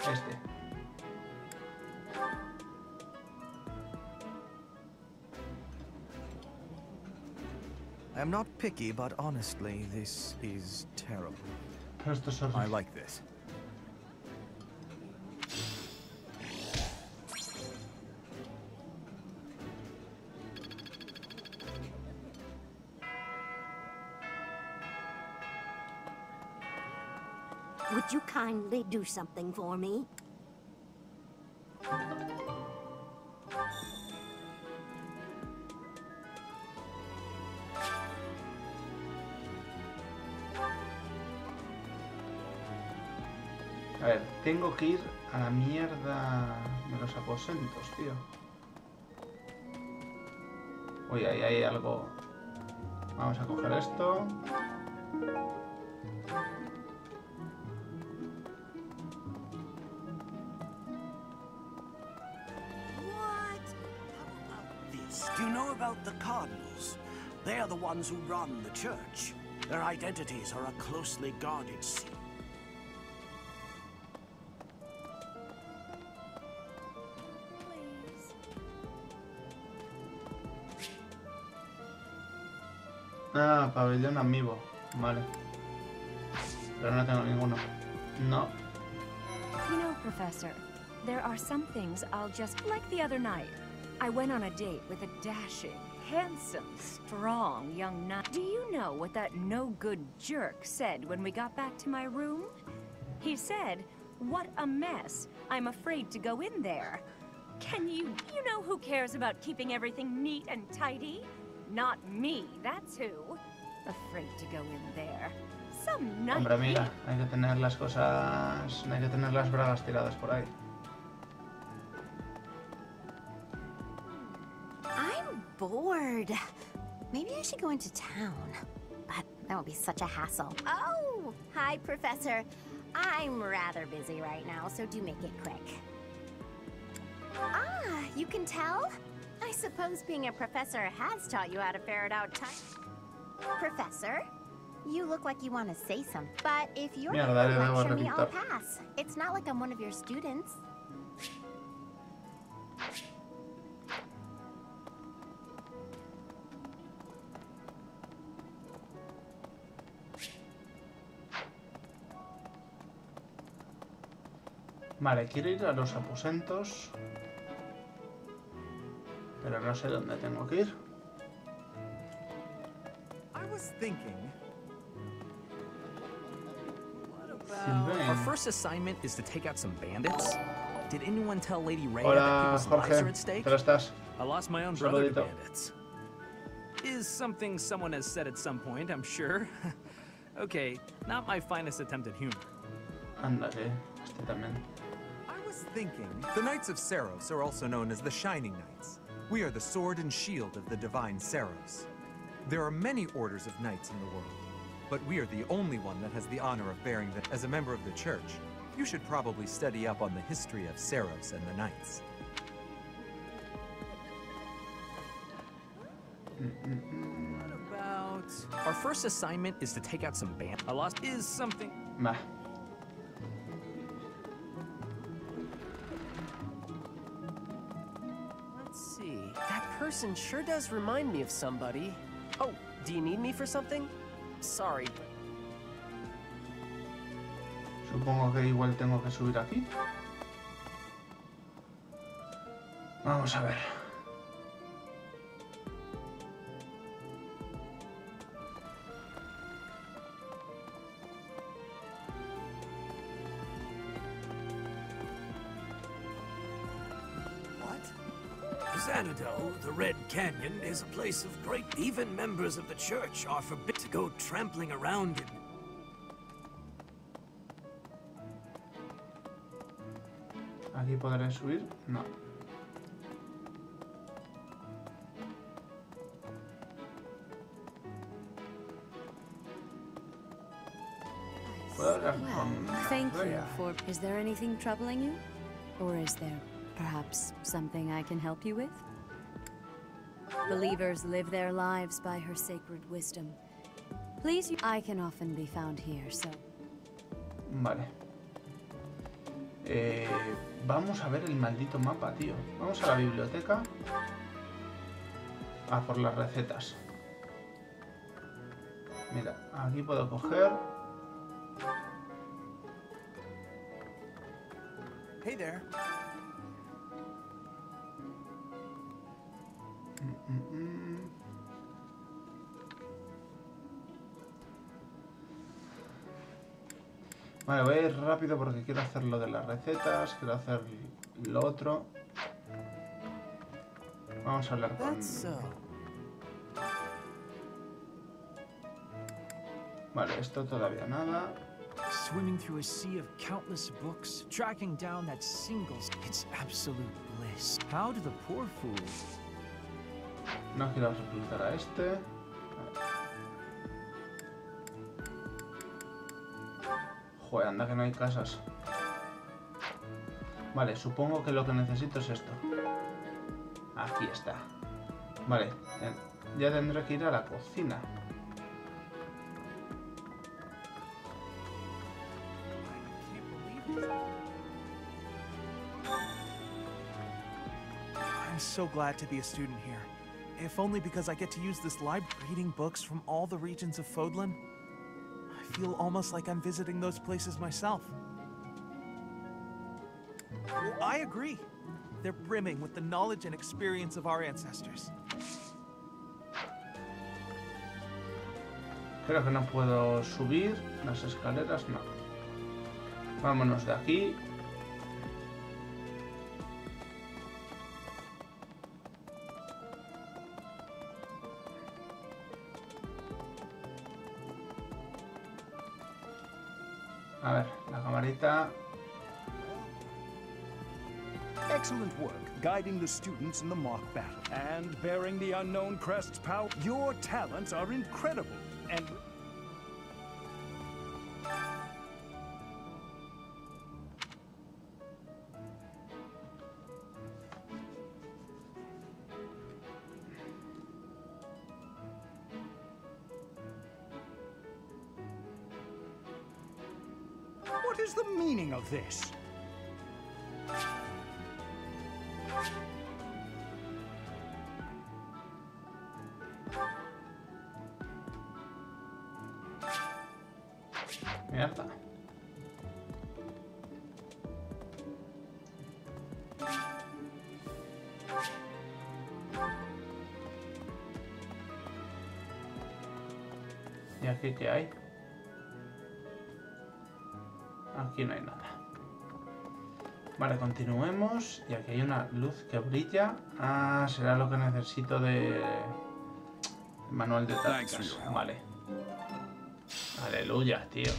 Este. I'm not picky, but honestly, this is terrible. I like this. Would you kindly do something for me? A ver, tengo que ir a la mierda de los aposentos, tío. Uy, ahí hay algo. Vamos a coger esto. Do you know about the cardinals? They are the ones who run the church. Their identities are a closely guarded secret. Ah, pabellón amigo. Vale. Pero no tengo ninguno. No. You know, Professor, there are some things I'll just like the other night. I went on a date with a dashing, handsome, strong young knight. Do you know what that no-good jerk said when we got back to my room? He said, "What a mess. I'm afraid to go in there." Can you know who cares about keeping everything neat and tidy? Not me, that's who. Afraid to go in there. Some night. Hombre, mira, hay que tener las cosas, hay que tener las bragas tiradas por ahí. Bored. Maybe I should go into town, but that would be such a hassle. Oh, hi, Professor. I'm rather busy right now, so do make it quick. Ah, you can tell? I suppose being a professor has taught you how to ferret out time. Professor, you look like you want to say something, but if you're not going to lecture me, I'll pass. It's not like I'm one of your students. Vale, quiero ir a los aposentos, pero no sé dónde tengo que ir. Our first assignment is to take out some bandits. Did anyone tell Lady Rhea that people's lives are at stake? I lost my own brother to bandits. Is something someone has said at some point, I'm sure. Okay, not my finest attempt at humor. Andale. I was thinking, the Knights of Seiros are also known as the Shining Knights. We are the sword and shield of the divine Seiros. There are many orders of knights in the world, but we are the only one that has the honor of bearing that as a member of the church. You should probably study up on the history of Seiros and the knights. What about... Our first assignment is to take out some band. I lost is something... Nah. Person sure does remind me of somebody. Oh, do you need me for something? Sorry. Supongo que igual tengo que subir aquí. Vamos a ver. The Red Canyon is a place of great... Even members of the church are forbidden to go trampling around in... ¿Aquí podré subir? No. Well, thank you for... Is there anything troubling you? Or is there perhaps something I can help you with? Believers live their lives by her sacred wisdom. Please, I can often be found here, so... Vale. Vamos a ver el maldito mapa, tío. Vamos a la biblioteca. A por las recetas. Mira, aquí puedo coger... Hey there. Vale, voy a ir rápido porque quiero hacer lo de las recetas, quiero hacer lo otro. Vamos a hablar con... Vale, esto todavía nada. Swimming through a sea of countless books, tracking down that single... It's absolute bliss. How do the poor fools... No quiero reclutar a este. Joder, anda que no hay casas. Vale, supongo que lo que necesito es esto. Aquí está. Vale, ya tendré que ir a la cocina. I'm so glad to be a student here. If only because I get to use this library, reading books from all the regions of Fodlan. I feel almost like I'm visiting those places myself. I agree. They're brimming with the knowledge and experience of our ancestors. Creo que no puedo subir las escaleras, no. Vámonos de aquí. A ver, la camarita. Excellent work guiding the students in the mock battle and bearing the unknown crest's power. Your talents are incredible and What is the meaning of this? ¿Y aquí qué hay? Aquí no hay nada. Vale, continuemos. Y aquí hay una luz que brilla. Ah, será lo que necesito de... manual de tácticas. Vale. Aleluya, tío.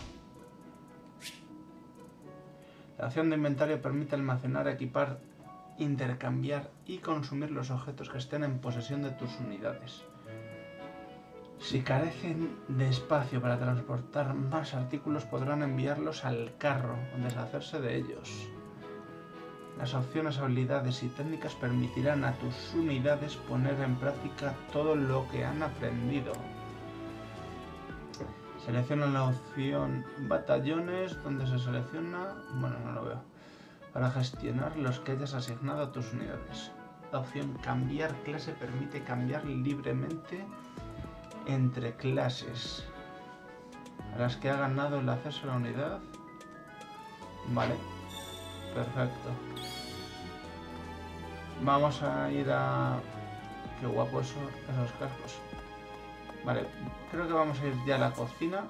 La acción de inventario permite almacenar, equipar, intercambiar y consumir los objetos que estén en posesión de tus unidades. Si carecen de espacio para transportar más artículos, podrán enviarlos al carro o deshacerse de ellos. Las opciones, habilidades y técnicas permitirán a tus unidades poner en práctica todo lo que han aprendido. Selecciona la opción batallones, donde se selecciona... bueno, no lo veo. Para gestionar los que hayas asignado a tus unidades. La opción cambiar clase permite cambiar libremente entre clases a las que ha ganado el acceso a la unidad. Vale, perfecto. Vamos a ir a... qué guapos son esos cascos. Vale, creo que vamos a ir ya a la cocina.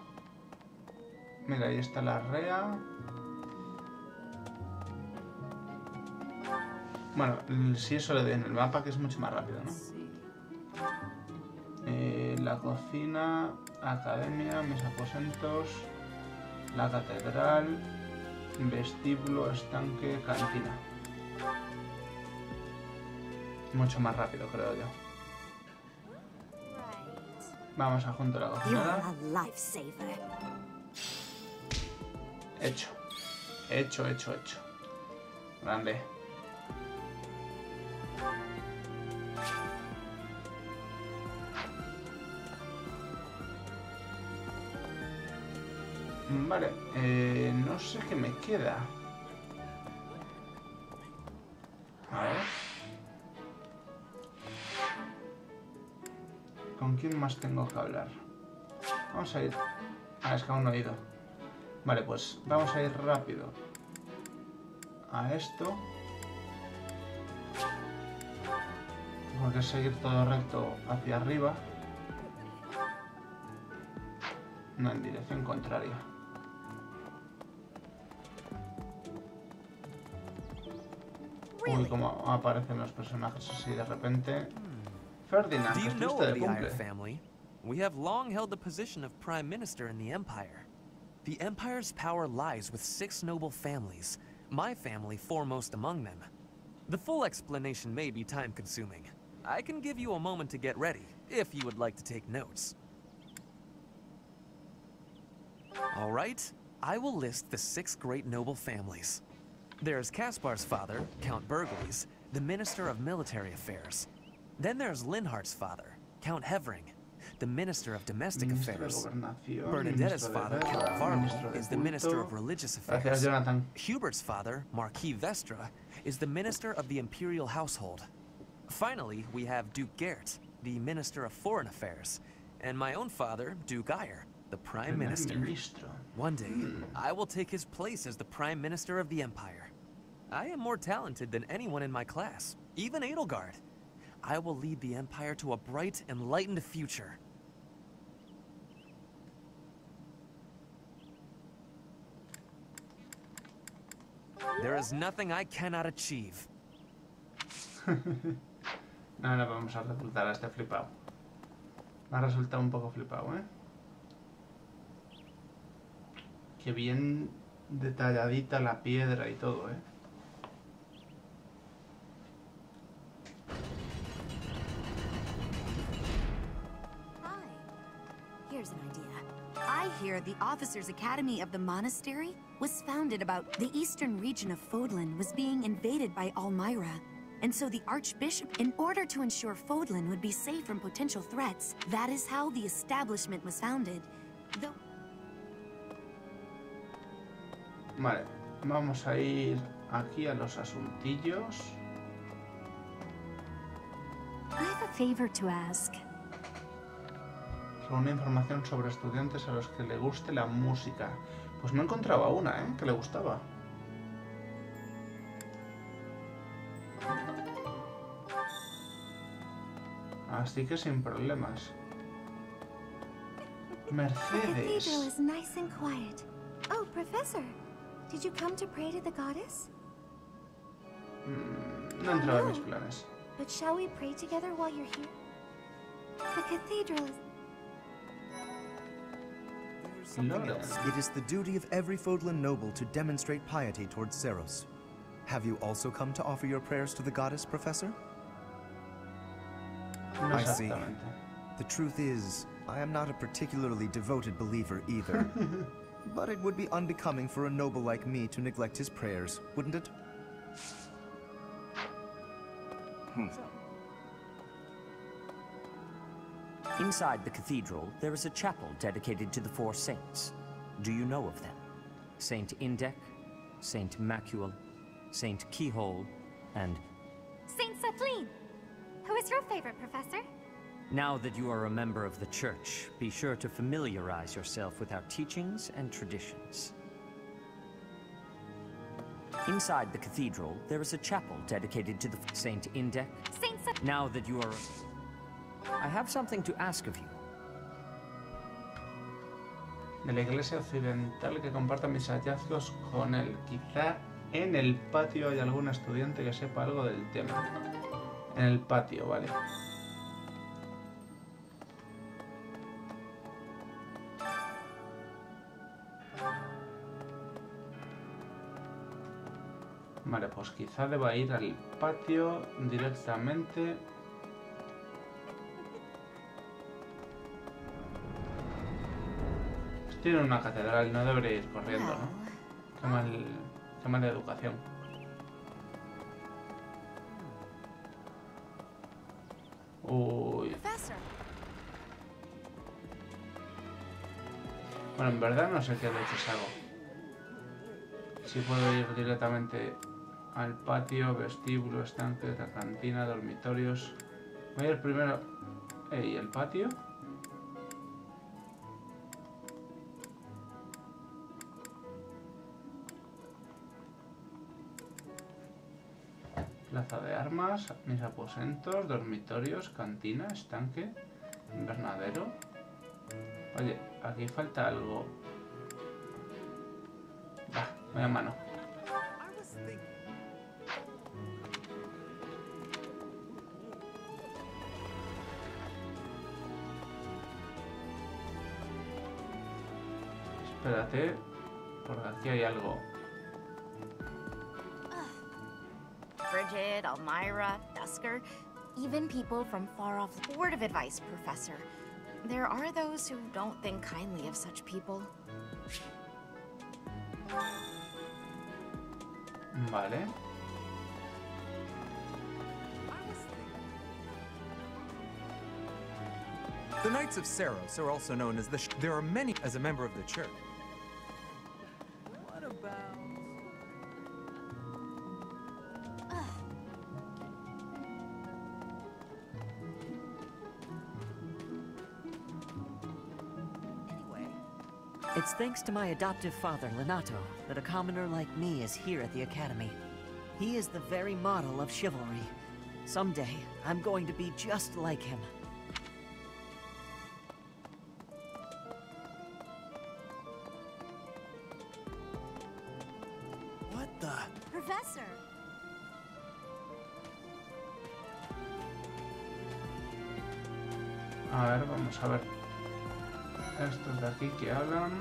Mira, ahí está la Rhea. Bueno, si eso le doy en el mapa, que es mucho más rápido, ¿no? La cocina, academia, mis aposentos, la catedral, vestíbulo, estanque, cantina. Mucho más rápido, creo yo. Vamos a junto a la cocina. Hecho. Hecho, hecho, hecho. Grande. Vale, no sé qué me queda. A ver. ¿Con quién más tengo que hablar? Vamos a ir... ah, es que aún no he ido. Vale, pues vamos a ir rápido a esto. Porque seguir todo recto hacia arriba. No, en dirección contraria. Uy, como aparecen los personajes así de repente. Ferdinand, que estuviste de cumple. We have long held the position of prime minister in the empire. The empire's power lies with 6 noble families, my family foremost among them. The full explanation may be time-consuming. I can give you a moment to get ready, if you would like to take notes. All right, I will list the 6 great noble families. There's Caspar's father, Count Burgles, the Minister of Military Affairs. Then there's Linhart's father, Count Hevering, the Minister of Domestic Affairs. Bernadetta's father, Count Varley, is the Minister of Religious Affairs. Hubert's father, Marquis Vestra, is the Minister of the Imperial Household. Finally, we have Duke Gert, the Minister of Foreign Affairs, and my own father, Duke Eyre, the Prime Minister. One day, I will take his place as the Prime Minister of the Empire. I am more talented than anyone in my class, even Edelgard. I will lead the Empire to a bright, enlightened future. There is nothing I cannot achieve. No, no, vamos a resultar a este flipado. Va a resultar un poco flipado, ¿eh? Qué bien detalladita la piedra y todo, ¿eh? Here's an idea. I hear the Officers Academy of the Monastery was founded about the eastern region of Fodlan was being invaded by Almyra. And so the Archbishop, in order to ensure Fodlan would be safe from potential threats, that is how the establishment was founded. Though... Vale, vamos a ir aquí a los asuntillos. Reúne información sobre estudiantes a los que le guste la música. Pues no encontraba una, ¿eh? Que le gustaba. Así que sin problemas. Mercedes. Oh, profesor, ¿did you come to pray to the goddess? No entraba en mis planes. But shall we pray together while you're here? The cathedral is... There's something else. It is the duty of every Fodlan noble to demonstrate piety towards Seiros. Have you also come to offer your prayers to the goddess, Professor? No, I see. The truth is, I am not a particularly devoted believer either. But it would be unbecoming for a noble like me to neglect his prayers, wouldn't it? Inside the cathedral, there is a chapel dedicated to the four saints. Do you know of them? Saint Indec, Saint Macuel, Saint Keyhole, and... Saint Sathleen! Who is your favorite, Professor? Now that you are a member of the church, be sure to familiarize yourself with our teachings and traditions. Inside the cathedral, there is a chapel dedicated to the Saint Indec. Now that you are... I have something to ask of you. De la iglesia occidental que comparta mis hallazgos con él. Quizá en el patio hay algún estudiante que sepa algo del tema. En el patio, vale. Vale, pues quizá deba ir al patio directamente. Estoy en una catedral, no debería ir corriendo, ¿no? Qué mala educación. Uy. Bueno, en verdad no sé qué leches hago. Si puedo ir directamente... al patio, vestíbulo, estanque, la cantina, dormitorios. Voy a ir primero... ¿Y el patio? Plaza de armas, mis aposentos, dormitorios, cantina, estanque, invernadero. Oye, aquí falta algo. Va, voy a mano. Espérate, porque aquí hay algo. Bridget, Elmira, Dusker, even people from far off. Word of advice, Professor. There are those who don't think kindly of such people. Vale. The Knights of Seiros are also known as the. There are many as a member of the church. It's thanks to my adoptive father, Lenato, that a commoner like me is here at the Academy. He is the very model of chivalry. Someday, I'm going to be just like him. What the? Professor! A ver, vamos a ver. Estos de aquí que hablan.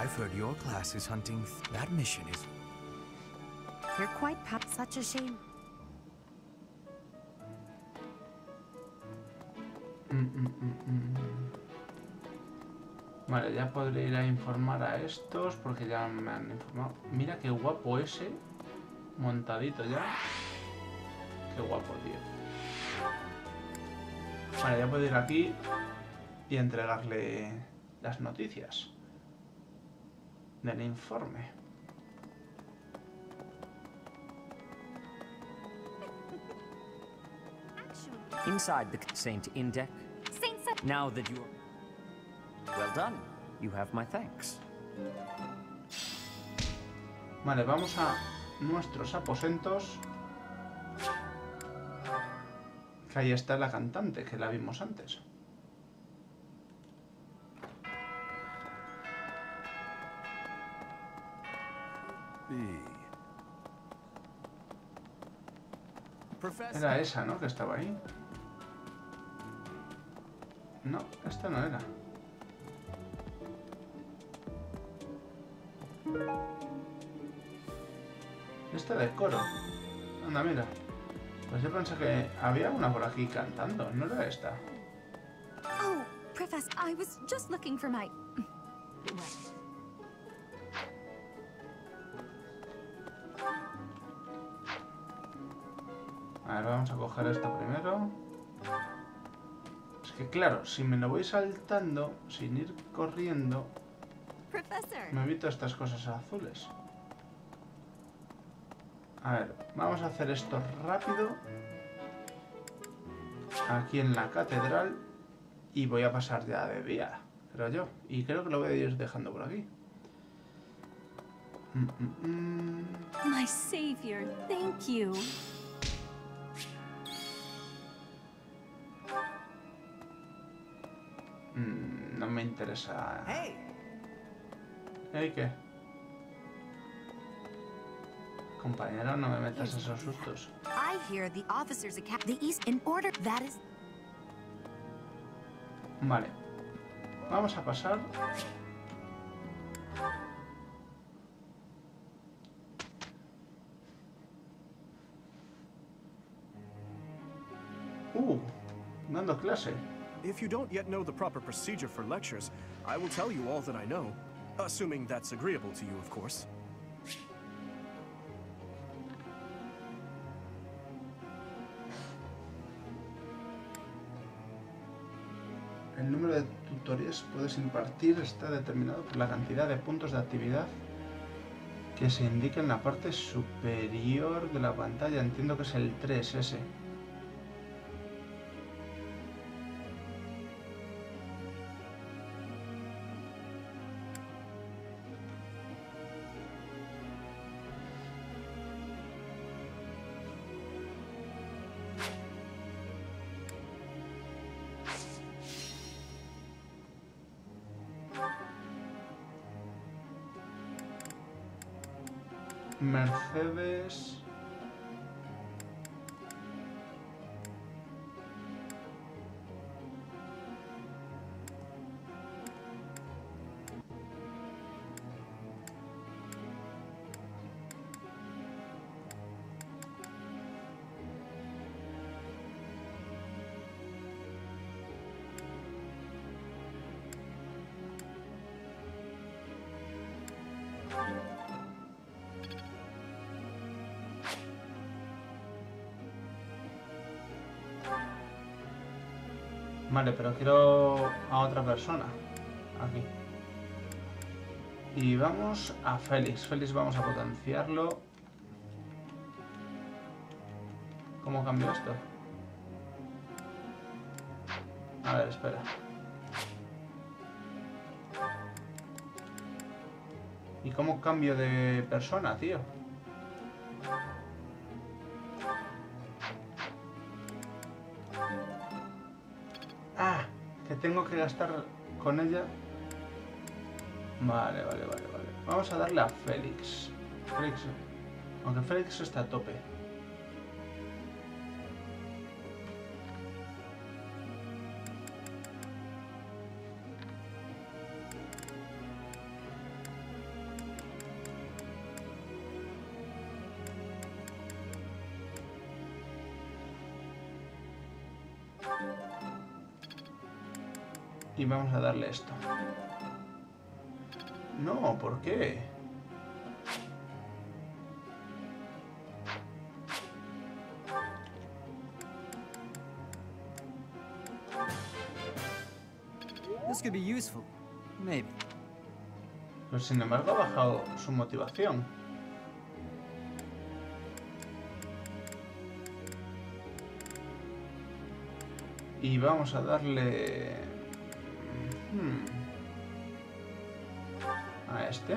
I've heard your class is hunting. That mission is. You're quite such a shame. Vale, ya podré ir a informar a estos porque ya me han informado. Mira qué guapo ese. Montadito ya. Qué guapo, tío. Vale, ya puedo ir aquí y entregarle las noticias. del informe. Inside the Saint Index. Now that you are well done, you have my thanks. Vale, vamos a nuestros aposentos. Que ahí está la cantante, que la vimos antes. Era esa, ¿no? Que estaba ahí. No, esta no era. Esta de coro. Anda, mira. Pues yo pensé que había una por aquí cantando, no era esta. Oh, Professor, I was just looking for my... A ver, vamos a coger esta primero. Es que claro, si me lo voy saltando sin ir corriendo, me evito estas cosas azules. A ver, vamos a hacer esto rápido. Aquí en la catedral. Y voy a pasar ya de día, creo yo. Y creo que lo voy a ir dejando por aquí. My savior, thank you. No me interesa. Hey, ¿qué? Compañero, no me metas esos sustos. I hear the Officers Academy East in order that is. Vale. Vamos a pasar. Dando clase. If you don't yet know the proper procedure for lectures, I will tell you all that I know, assuming that's agreeable to you, of course. El número de tutorías que puedes impartir está determinado por la cantidad de puntos de actividad que se indica en la parte superior de la pantalla. Entiendo que es el 3S. Mercedes. Vale, pero quiero a otra persona. Aquí. Y vamos a Félix. Félix vamos a potenciarlo. ¿Cómo cambio esto? A ver, espera. ¿Y cómo cambio de persona, tío? Tengo que gastar con ella. Vale. Vamos a darle a Félix. Félix. Aunque Félix está a tope. Y vamos a darle esto. No, ¿por qué? This could be useful, maybe. Pero sin embargo ha bajado su motivación. Y vamos a darle... a este.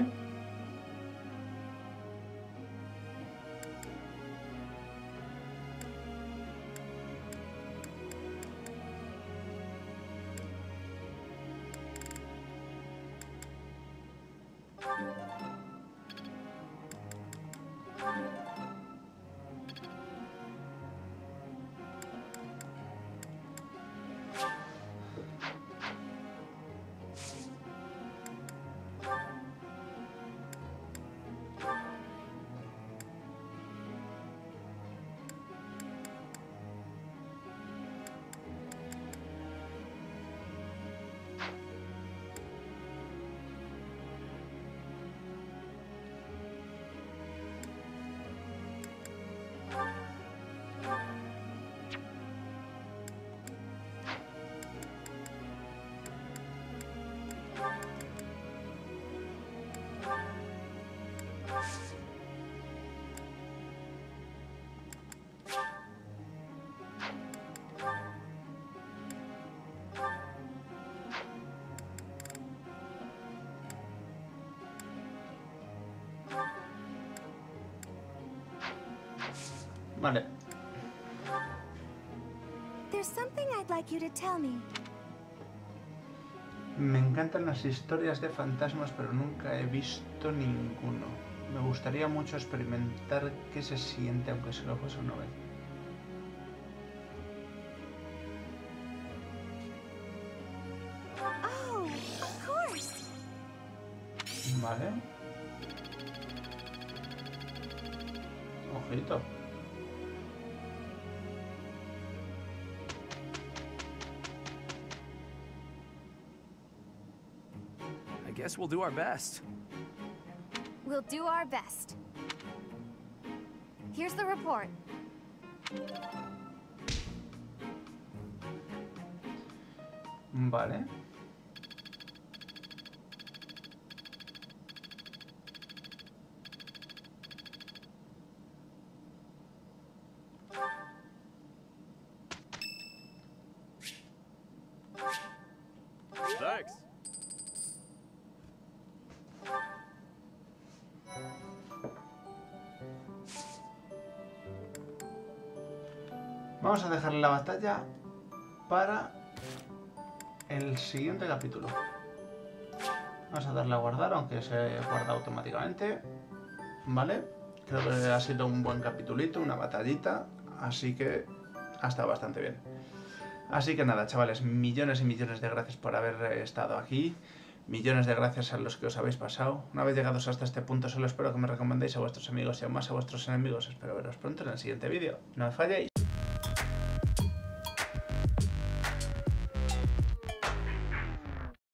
Vale. Me encantan las historias de fantasmas, pero nunca he visto ninguno. Me gustaría mucho experimentar qué se siente, aunque solo fuese una vez. Vale. Ojito. Guess we'll do our best. We'll do our best. Here's the report. Vale. Vamos a dejar la batalla para el siguiente capítulo. Vamos a darle a guardar, aunque se guarda automáticamente. Vale, creo que ha sido un buen capitulito, una batallita, así que ha estado bastante bien. Así que nada, chavales, millones y millones de gracias por haber estado aquí. Millones de gracias a los que os habéis pasado. Una vez llegados hasta este punto, solo espero que me recomendéis a vuestros amigos y aún más a vuestros enemigos. Espero veros pronto en el siguiente vídeo. No os falléis.